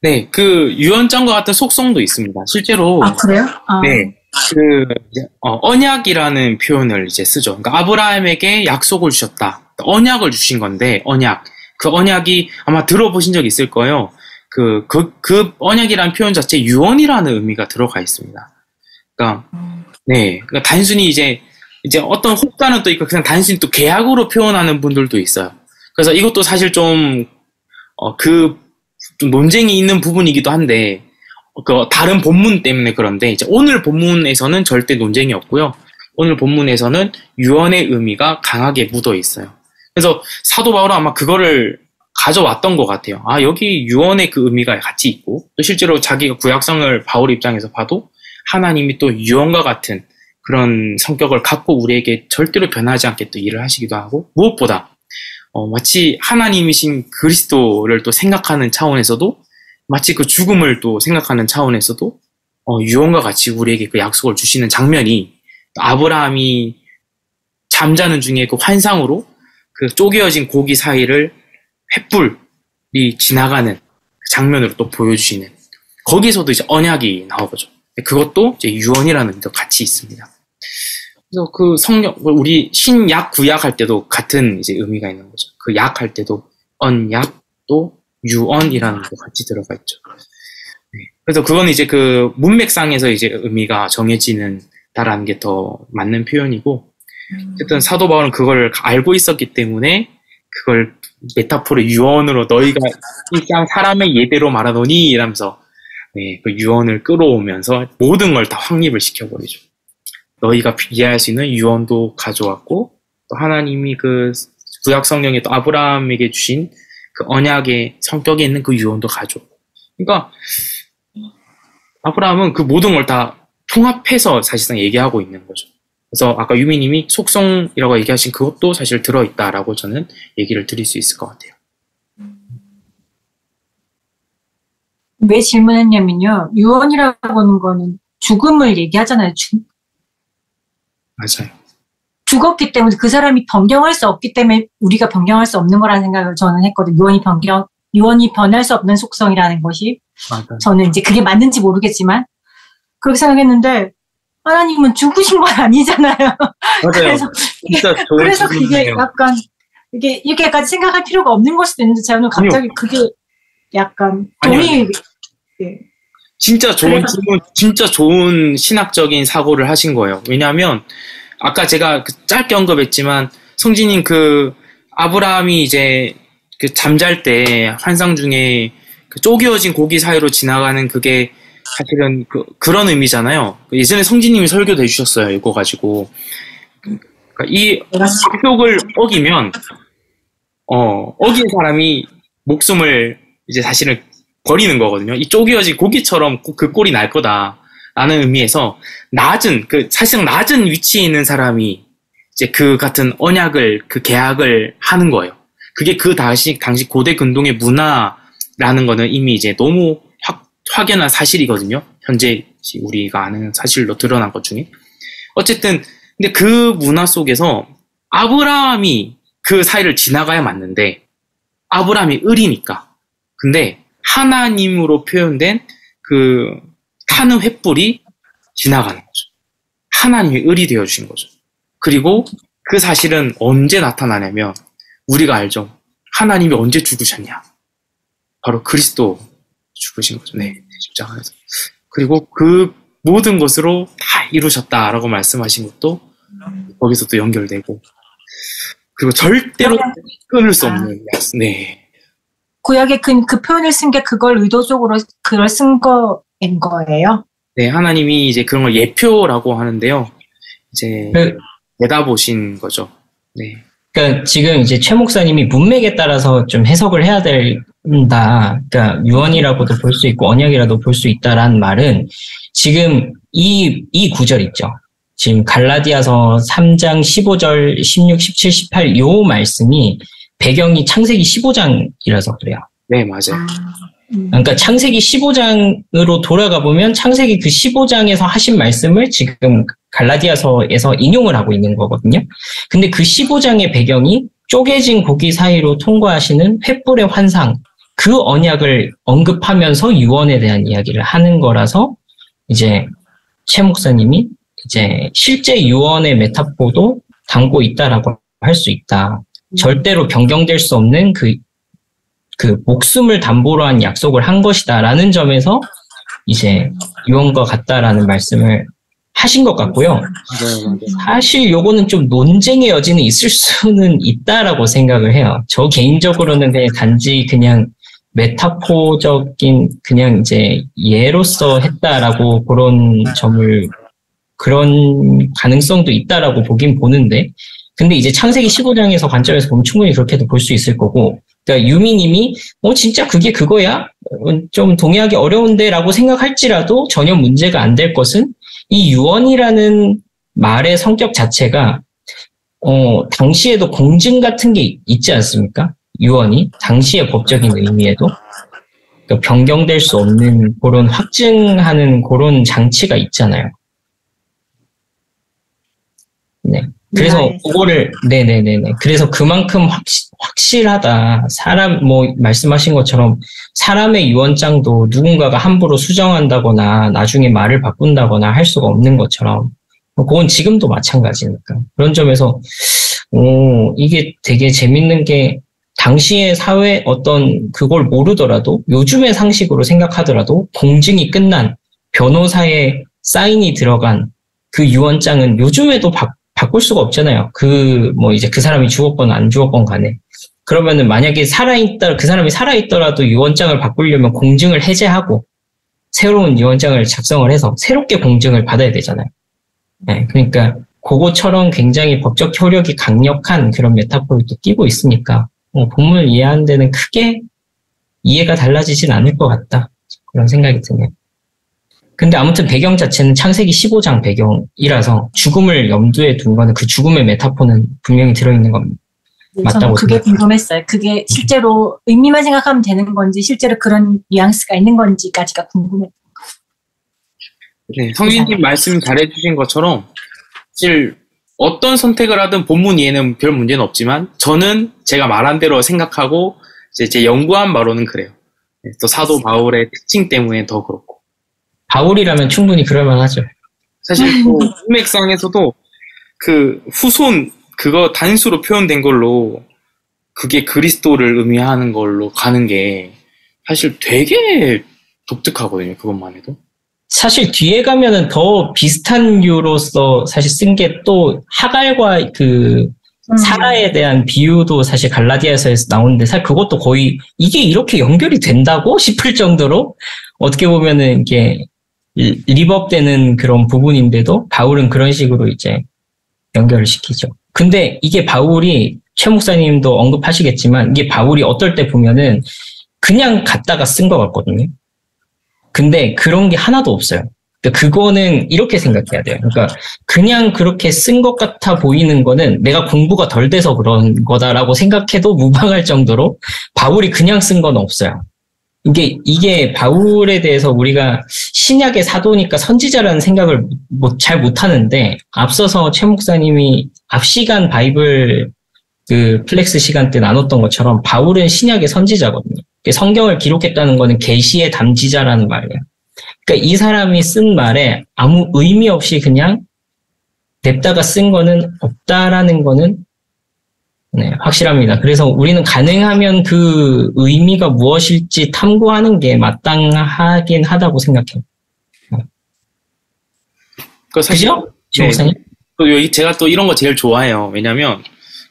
네, 그 유언장과 같은 속성도 있습니다. 실제로. 아, 그래요? 아. 네, 언약이라는 표현을 이제 쓰죠. 그러니까 아브라함에게 약속을 주셨다. 언약을 주신 건데, 언약. 그 언약이 아마 들어보신 적 있을 거예요. 그 언약이라는 표현 자체에 유언이라는 의미가 들어가 있습니다. 그러니까, 네, 그러니까 단순히 이제 어떤 혹자는 또 있고 그냥 단순히 또 계약으로 표현하는 분들도 있어요. 그래서 이것도 사실 좀 논쟁이 있는 부분이기도 한데, 다른 본문 때문에 그런데, 이제 오늘 본문에서는 절대 논쟁이 없고요. 오늘 본문에서는 유언의 의미가 강하게 묻어 있어요. 그래서 사도 바울은 아마 그거를 가져왔던 것 같아요. 아, 여기 유언의 그 의미가 같이 있고, 또 실제로 자기가 구약성을 바울 입장에서 봐도 하나님이 또 유언과 같은 그런 성격을 갖고 우리에게 절대로 변하지 않게 또 일을 하시기도 하고, 무엇보다 마치 하나님이신 그리스도를 또 생각하는 차원에서도, 마치 그 죽음을 또 생각하는 차원에서도 유언과 같이 우리에게 그 약속을 주시는 장면이, 아브라함이 잠자는 중에 그 환상으로 그 쪼개어진 고기 사이를 횃불이 지나가는 장면으로 또 보여주시는, 거기서도 이제 언약이 나오죠. 그것도 이제 유언이라는 게 같이 있습니다. 그래서 그 성경, 우리 신약, 구약 할 때도 같은 이제 의미가 있는 거죠. 그 약 할 때도 언약, 또 유언이라는 거 같이 들어가 있죠. 네. 그래서 그건 이제 그 문맥상에서 이제 의미가 정해지는다라는 게 더 맞는 표현이고, 어쨌든 사도 바울은 그걸 알고 있었기 때문에 그걸 메타포로 유언으로 너희가 일상 사람의 예대로 말하노니 이러면서, 네, 그 유언을 끌어오면서 모든 걸 다 확립을 시켜버리죠. 너희가 이해할 수 있는 유언도 가져왔고, 또 하나님이 그 구약 성경에 또 아브라함에게 주신 그 언약의 성격에 있는 그 유언도 가져오고. 그러니까 아브라함은 그 모든 걸 다 통합해서 사실상 얘기하고 있는 거죠. 그래서 아까 유미님이 속성이라고 얘기하신 그것도 사실 들어있다라고 저는 얘기를 드릴 수 있을 것 같아요. 왜 질문했냐면요, 유언이라고 하는 거는 죽음을 얘기하잖아요. 맞아요. 죽었기 때문에 그 사람이 변경할 수 없기 때문에 우리가 변경할 수 없는 거라는 생각을 저는 했거든요. 유언이 변할 수 없는 속성이라는 것이. 맞아요. 저는 이제 그게 맞는지 모르겠지만 그렇게 생각했는데, 하나님은 죽으신 건 아니잖아요. 맞아요. 그래서 그게 약간 이렇게까지 생각할 필요가 없는 걸 수도 있는데, 저는 갑자기 그게 약간 동의. 네. 진짜 좋은 신학적인 사고를 하신 거예요. 왜냐하면 아까 제가 짧게 언급했지만, 성진님 그 아브라함이 이제 그 잠잘 때 환상 중에 그 쪼개어진 고기 사이로 지나가는 그게 사실은 그런 의미잖아요. 예전에 성진님이 설교도 해주셨어요, 이거 가지고. 그러니까 이 약속을 어기면 어긴 사람이 목숨을 이제 사실은 버리는 거거든요. 이 쪼개어진 고기처럼 그 꼴이 날 거다라는 의미에서 낮은, 그 사실상 낮은 위치에 있는 사람이 이제 그 같은 언약을, 그 계약을 하는 거예요. 그게 그 당시 고대 근동의 문화라는 거는 이미 이제 너무 확연한 사실이거든요. 현재 우리가 아는 사실로 드러난 것 중에. 어쨌든 근데 그 문화 속에서 아브라함이 그 사이를 지나가야 맞는데, 아브라함이 을이니까. 근데 하나님으로 표현된 그 타는 횃불이 지나가는 거죠. 하나님이 을이 되어주신 거죠. 그리고 그 사실은 언제 나타나냐면, 우리가 알죠. 하나님이 언제 죽으셨냐. 바로 그리스도 죽으신 거죠. 네, 십자가에서. 그리고 그 모든 것으로 다 이루셨다라고 말씀하신 것도 거기서 또 연결되고, 그리고 절대로 끊을 수 없는, 네. 구약의 그 표현을 쓴 게 그걸 의도적으로 그걸 쓴 거인 거예요? 네, 하나님이 이제 그런 걸 예표라고 하는데요. 이제 내다보신 거죠. 네. 그러니까 지금 이제 최 목사님이 문맥에 따라서 좀 해석을 해야 된다. 그러니까 유언이라고도 볼 수 있고 언약이라도 볼 수 있다라는 말은 지금 이 구절 있죠. 지금 갈라디아서 3장 15절, 16, 17, 18 요 말씀이 배경이 창세기 15장이라서 그래요. 네, 맞아요. 그러니까 창세기 15장으로 돌아가 보면 창세기 그 15장에서 하신 말씀을 지금 갈라디아서에서 인용을 하고 있는 거거든요. 근데 그 15장의 배경이 쪼개진 고기 사이로 통과하시는 횃불의 환상, 그 언약을 언급하면서 유언에 대한 이야기를 하는 거라서 이제 최 목사님이 이제 실제 유언의 메타포도 담고 있다라고 할 수 있다. 절대로 변경될 수 없는 그 목숨을 담보로 한 약속을 한 것이다라는 점에서 이제 유언과 같다라는 말씀을 하신 것 같고요. 맞아요. 사실 요거는 좀 논쟁의 여지는 있을 수는 있다라고 생각을 해요. 저 개인적으로는 그냥 단지 그냥 메타포적인 그냥 이제 예로서 했다라고 그런 점을 그런 가능성도 있다라고 보긴 보는데, 근데 이제 창세기 15장에서 관점에서 보면 충분히 그렇게도 볼 수 있을 거고, 그러니까 유미님이 진짜 그게 그거야? 좀 동의하기 어려운데 라고 생각할지라도 전혀 문제가 안 될 것은 이 유언이라는 말의 성격 자체가 당시에도 공증 같은 게 있지 않습니까? 유언이 당시의 법적인 의미에도 그러니까 변경될 수 없는 그런 확증하는 그런 장치가 있잖아요. 네. 그래서 그거를 네네네네. 그래서 그만큼 확실하다. 사람 말씀하신 것처럼 사람의 유언장도 누군가가 함부로 수정한다거나 나중에 말을 바꾼다거나 할 수가 없는 것처럼 그건 지금도 마찬가지니까. 그런 점에서 이게 되게 재밌는 게 당시의 사회 어떤 그걸 모르더라도 요즘의 상식으로 생각하더라도 공증이 끝난 변호사의 사인이 들어간 그 유언장은 요즘에도 바꿀 수가 없잖아요. 이제 그 사람이 죽었건 안 죽었건 간에. 그러면은 만약에 그 사람이 살아있더라도 유언장을 바꾸려면 공증을 해제하고, 새로운 유언장을 작성을 해서 새롭게 공증을 받아야 되잖아요. 네, 그러니까, 그거처럼 굉장히 법적 효력이 강력한 그런 메타포를 또 끼고 있으니까, 본문을 이해하는 데는 크게 이해가 달라지진 않을 것 같다. 그런 생각이 드네요. 근데 아무튼 배경 자체는 창세기 15장 배경이라서 죽음을 염두에 둔 거는 그 죽음의 메타포는 분명히 들어있는 겁니다. 네, 맞다고 그게 생각합니다. 궁금했어요. 그게 실제로 의미만 생각하면 되는 건지 실제로 그런 뉘앙스가 있는 건지까지가 궁금해요. 네, 성진님 말씀 잘해주신 것처럼 사실 어떤 선택을 하든 본문 이해는 별 문제는 없지만 저는 제가 말한 대로 생각하고 제 연구한 바로는 그래요. 또 사도 바울의 특징 때문에 더 그렇고 바울이라면 충분히 그럴만하죠. 사실 또 문맥상에서도 그 후손 그거 단수로 표현된 걸로 그게 그리스도를 의미하는 걸로 가는 게 사실 되게 독특하거든요. 그것만 해도. 사실 뒤에 가면은 더 비슷한 유로서 사실 쓴 게 또 하갈과 그 사라에 대한 비유도 사실 갈라디아서에서 나오는데 사실 그것도 거의 이게 이렇게 연결이 된다고 싶을 정도로 어떻게 보면은 이게 리버업되는 그런 부분인데도 바울은 그런 식으로 이제 연결을 시키죠. 근데 이게 바울이 최 목사님도 언급하시겠지만 이게 바울이 어떨 때 보면은 그냥 갖다가 쓴 것 같거든요. 근데 그런 게 하나도 없어요. 그러니까 그거는 이렇게 생각해야 돼요. 그러니까 그냥 그렇게 쓴 것 같아 보이는 거는 내가 공부가 덜 돼서 그런 거다라고 생각해도 무방할 정도로 바울이 그냥 쓴 건 없어요. 이게 바울에 대해서 우리가 신약의 사도니까 선지자라는 생각을 잘 못하는데, 앞서서 최 목사님이 앞 시간 바이블 그 플렉스 시간 때 나눴던 것처럼 바울은 신약의 선지자거든요. 성경을 기록했다는 거는 계시의 담지자라는 말이에요. 그러니까 이 사람이 쓴 말에 아무 의미 없이 그냥 냅다가 쓴 거는 없다라는 거는 네, 확실합니다. 그래서 우리는 가능하면 그 의미가 무엇일지 탐구하는 게 마땅하긴 하다고 생각해요. 그 사실요? 조목사님? 네, 제가 또 이런 거 제일 좋아해요. 왜냐하면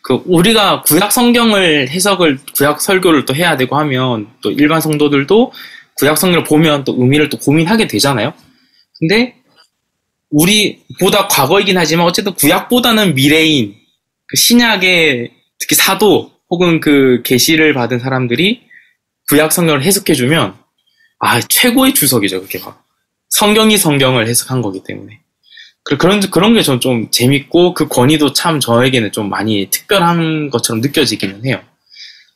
그 우리가 구약 성경을 해석을 구약 설교를 또 해야 되고 하면 또 일반 성도들도 구약 성경을 보면 또 의미를 또 고민하게 되잖아요. 근데 우리보다 과거이긴 하지만 어쨌든 구약보다는 미래인 그 신약의 특히 사도 혹은 그 계시를 받은 사람들이 구약 성경을 해석해주면 아 최고의 주석이죠. 그렇게 막 성경이 성경을 해석한 거기 때문에 그런 게 전 좀 재밌고 그 권위도 참 저에게는 좀 많이 특별한 것처럼 느껴지기는 해요.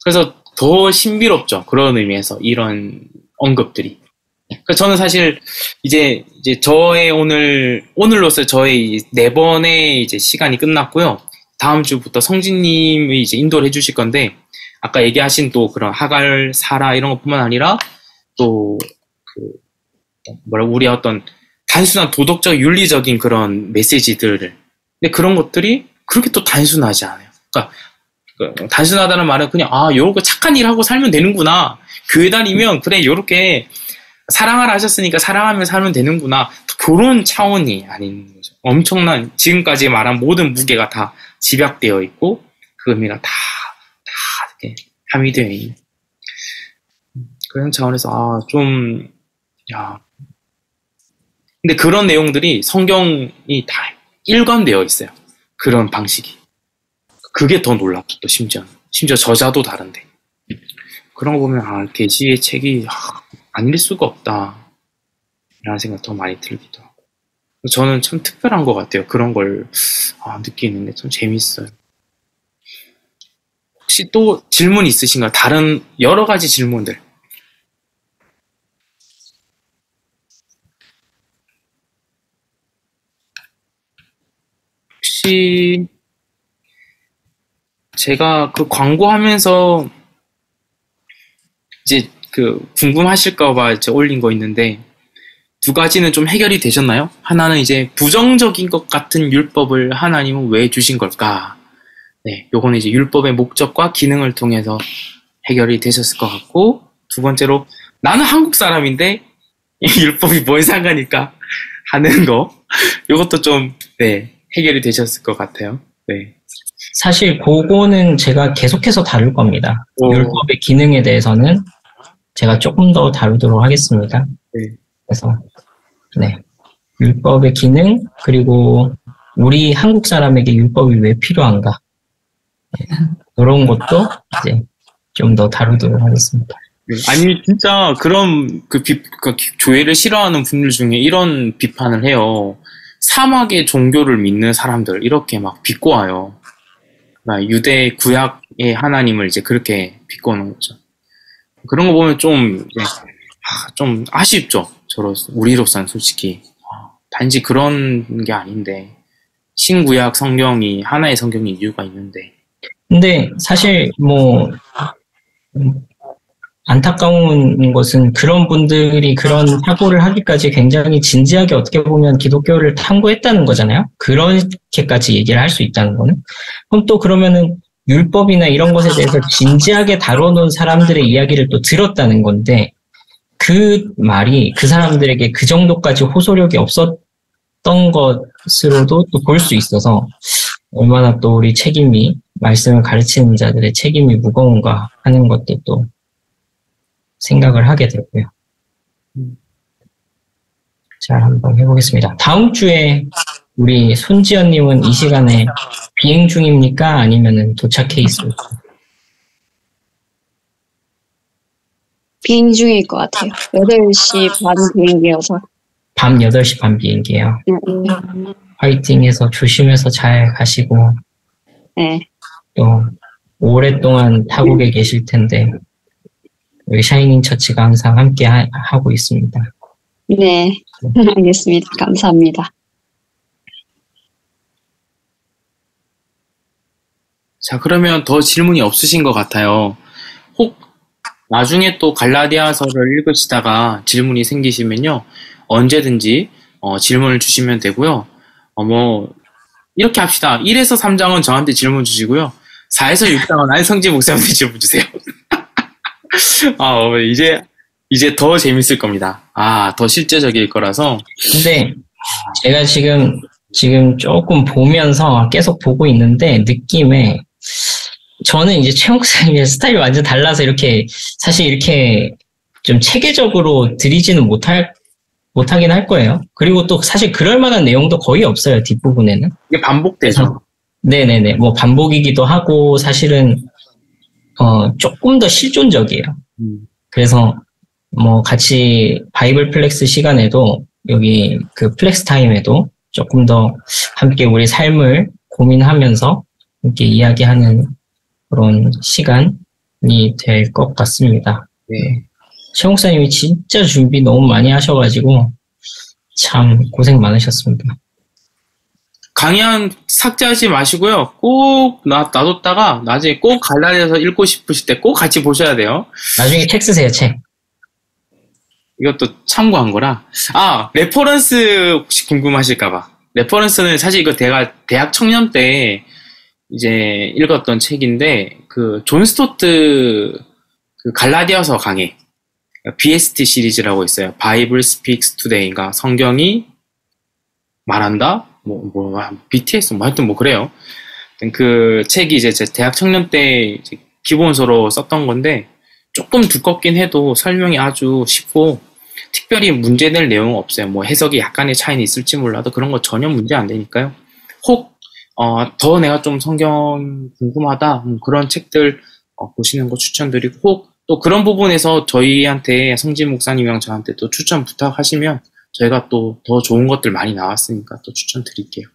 그래서 더 신비롭죠. 그런 의미에서 이런 언급들이. 그러니까 저는 사실 이제 저의 오늘로서 저의 네 번의 이제 시간이 끝났고요. 다음 주부터 성진님이 이제 인도를 해주실 건데, 아까 얘기하신 또 그런 하갈, 사라 이런 것뿐만 아니라 또 우리의 어떤 단순한 도덕적, 윤리적인 그런 메시지들을. 근데 그런 것들이 그렇게 또 단순하지 않아요. 그러니까 단순하다는 말은 그냥 아, 요렇게 착한 일 하고 살면 되는구나. 교회 다니면 그래 요렇게 사랑하라 하셨으니까 사랑하면 살면 되는구나. 그런 차원이 아닌 거죠. 엄청난 지금까지 말한 모든 무게가 다 집약되어 있고 그 의미가 다 이렇게 함유되어 있는 그런 차원에서 아 좀 야. 근데 그런 내용들이 성경이 다 일관되어 있어요. 그런 방식이. 그게 더 놀랍죠. 또 심지어 저자도 다른데 그런 거 보면 아 계시의 책이 안 읽을 수가 없다 라는 생각 더 많이 들기도 하고. 저는 참 특별한 것 같아요. 그런 걸 느끼는 게 참 재밌어요. 혹시 또 질문 있으신가요? 다른 여러 가지 질문들. 혹시 제가 그 광고하면서 이제 그 궁금하실까봐 이제 올린 거 있는데 두 가지는 좀 해결이 되셨나요? 하나는 이제 부정적인 것 같은 율법을 하나님은 왜 주신 걸까? 네, 요거는 이제 율법의 목적과 기능을 통해서 해결이 되셨을 것 같고, 두 번째로 나는 한국 사람인데 이 율법이 뭔 상관일까 하는 거, 요것도 좀 네, 해결이 되셨을 것 같아요. 네. 사실 그거는 제가 계속해서 다룰 겁니다. 오. 율법의 기능에 대해서는 제가 조금 더 다루도록 하겠습니다. 네. 그래서 네, 율법의 기능, 그리고 우리 한국 사람에게 율법이 왜 필요한가, 네, 그런 것도 이제 좀 더 다루도록 하겠습니다. 아니 진짜 그런 그 교회를 싫어하는 분들 중에 이런 비판을 해요. 사막의 종교를 믿는 사람들 이렇게 막 비꼬아요. 유대 구약의 하나님을 이제 그렇게 비꼬는 거죠. 그런 거 보면 좀 아쉽죠. 우리로서는 솔직히 단지 그런 게 아닌데 신구약 성경이 하나의 성경인 이유가 있는데. 근데 사실 뭐 안타까운 것은 그런 분들이 그런 사고를 하기까지 굉장히 진지하게 어떻게 보면 기독교를 탐구했다는 거잖아요. 그렇게까지 얘기를 할 수 있다는 거는. 그럼 또 그러면은 율법이나 이런 것에 대해서 진지하게 다뤄놓은 사람들의 이야기를 또 들었다는 건데, 그 말이 그 사람들에게 그 정도까지 호소력이 없었던 것으로도 또 볼 수 있어서 얼마나 또 우리 책임이, 말씀을 가르치는 자들의 책임이 무거운가 하는 것도 또 생각을 하게 되고요. 잘 한번 해보겠습니다. 다음 주에 우리 손지연님은 이 시간에 비행 중입니까? 아니면은 도착해 있을까요? 비행 중일 것 같아요. 8시 반 비행기여서. 밤 8시 반 비행기예요. 화이팅해서 조심해서 잘 가시고. 네. 또 오랫동안 타국에 계실 텐데 우리 샤이닝 처치가 항상 함께 하고 있습니다. 네. 알겠습니다. 감사합니다. 자, 그러면 더 질문이 없으신 것 같아요. 혹 나중에 또 갈라디아서를 읽으시다가 질문이 생기시면요, 언제든지 질문을 주시면 되고요. 이렇게 합시다. 1에서 3장은 저한테 질문 주시고요. 4에서 6장은 안성진 목사님한테 질문 주세요. 이제 더 재밌을 겁니다. 더 실제적일 거라서. 근데 제가 지금 조금 보면서 계속 보고 있는데 느낌에 저는 이제 최 목사님의 스타일이 완전 달라서 이렇게 사실 이렇게 좀 체계적으로 드리지는 못하긴 할 거예요. 그리고 또 사실 그럴 만한 내용도 거의 없어요. 뒷부분에는. 이게 반복되죠. 네네네. 반복이기도 하고 사실은 조금 더 실존적이에요. 그래서 같이 바이블 플렉스 시간에도 여기 그 플렉스 타임에도 조금 더 함께 우리 삶을 고민하면서 함께 이야기하는 그런 시간이 될 것 같습니다. 네. 최 목사님이 진짜 준비 너무 많이 하셔가지고 참 고생 많으셨습니다. 강연 삭제하지 마시고요. 꼭 놔뒀다가 나중에 꼭 갈라디아서 읽고 싶으실 때 꼭 같이 보셔야 돼요. 나중에 책 쓰세요, 책. 이것도 참고한 거라. 레퍼런스 혹시 궁금하실까봐. 레퍼런스는 사실 이거 대학 청년 때 이제 읽었던 책인데, 존 스토트 갈라디아서 강의. BST 시리즈라고 있어요. Bible Speaks Today인가? 성경이 말한다? BTS? 하여튼 그래요. 그 책이 이제 제 대학 청년 때 이제 기본서로 썼던 건데, 조금 두껍긴 해도 설명이 아주 쉽고, 특별히 문제될 내용은 없어요. 해석이 약간의 차이는 있을지 몰라도 그런 거 전혀 문제 안 되니까요. 혹, 더 내가 좀 성경 궁금하다. 그런 책들 보시는 거 추천드리고, 혹, 또 그런 부분에서 저희한테 성진 목사님이랑 저한테 또 추천 부탁하시면 저희가 또 더 좋은 것들 많이 나왔으니까 또 추천드릴게요.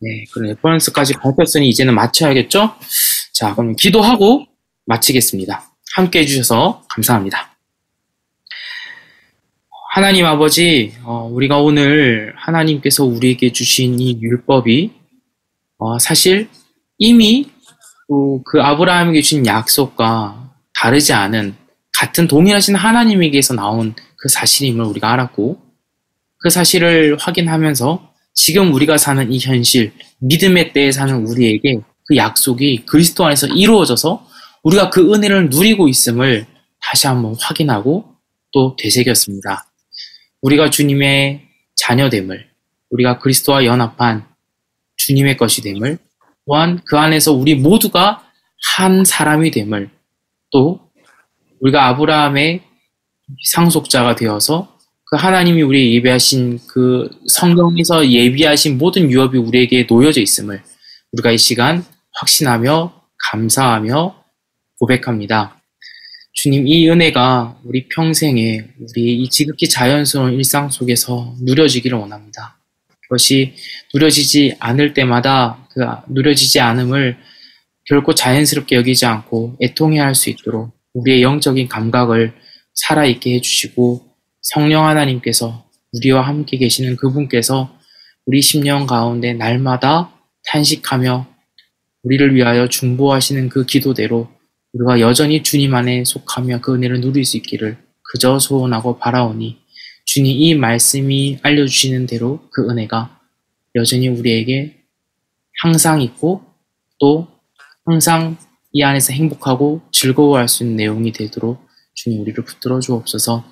네, 그럼 레퍼런스까지 밝혔으니 이제는 마쳐야겠죠? 자, 그럼 기도하고 마치겠습니다. 함께 해주셔서 감사합니다. 하나님 아버지, 우리가 오늘 하나님께서 우리에게 주신 이 율법이 사실 이미 또 그 아브라함에게 주신 약속과 다르지 않은 같은 동일하신 하나님에게서 나온 그 사실임을 우리가 알았고, 그 사실을 확인하면서 지금 우리가 사는 이 현실, 믿음의 때에 사는 우리에게 그 약속이 그리스도 안에서 이루어져서 우리가 그 은혜를 누리고 있음을 다시 한번 확인하고 또 되새겼습니다. 우리가 주님의 자녀됨을, 우리가 그리스도와 연합한 주님의 것이 됨을, 또한 그 안에서 우리 모두가 한 사람이 됨을, 또 우리가 아브라함의 상속자가 되어서 그 하나님이 우리에게 예비하신 그 성경에서 예비하신 모든 유업이 우리에게 놓여져 있음을 우리가 이 시간 확신하며 감사하며 고백합니다. 주님, 이 은혜가 우리 평생에 우리 이 지극히 자연스러운 일상 속에서 누려지기를 원합니다. 그것이 누려지지 않을 때마다 그 누려지지 않음을 결코 자연스럽게 여기지 않고 애통해 할 수 있도록 우리의 영적인 감각을 살아있게 해주시고, 성령 하나님께서 우리와 함께 계시는 그분께서 우리 심령 가운데 날마다 탄식하며 우리를 위하여 중보하시는 그 기도대로 우리가 여전히 주님 안에 속하며 그 은혜를 누릴 수 있기를 그저 소원하고 바라오니, 주님, 이 말씀이 알려주시는 대로 그 은혜가 여전히 우리에게 항상 있고 또 항상 이 안에서 행복하고 즐거워할 수 있는 내용이 되도록 주님 우리를 붙들어 주옵소서.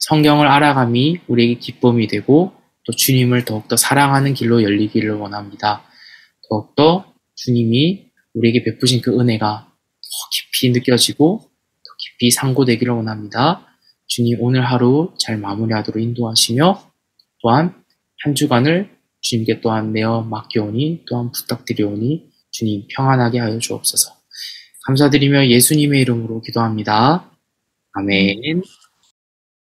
성경을 알아감이 우리에게 기쁨이 되고 또 주님을 더욱더 사랑하는 길로 열리기를 원합니다. 더욱더 주님이 우리에게 베푸신 그 은혜가 더 깊이 느껴지고 더 깊이 상고되기를 원합니다. 주님, 오늘 하루 잘 마무리하도록 인도하시며 또한 한 주간을 주님께 또한 내어 맡겨오니 또한 부탁드려오니 주님 평안하게 하여 주옵소서. 감사드리며 예수님의 이름으로 기도합니다. 아멘.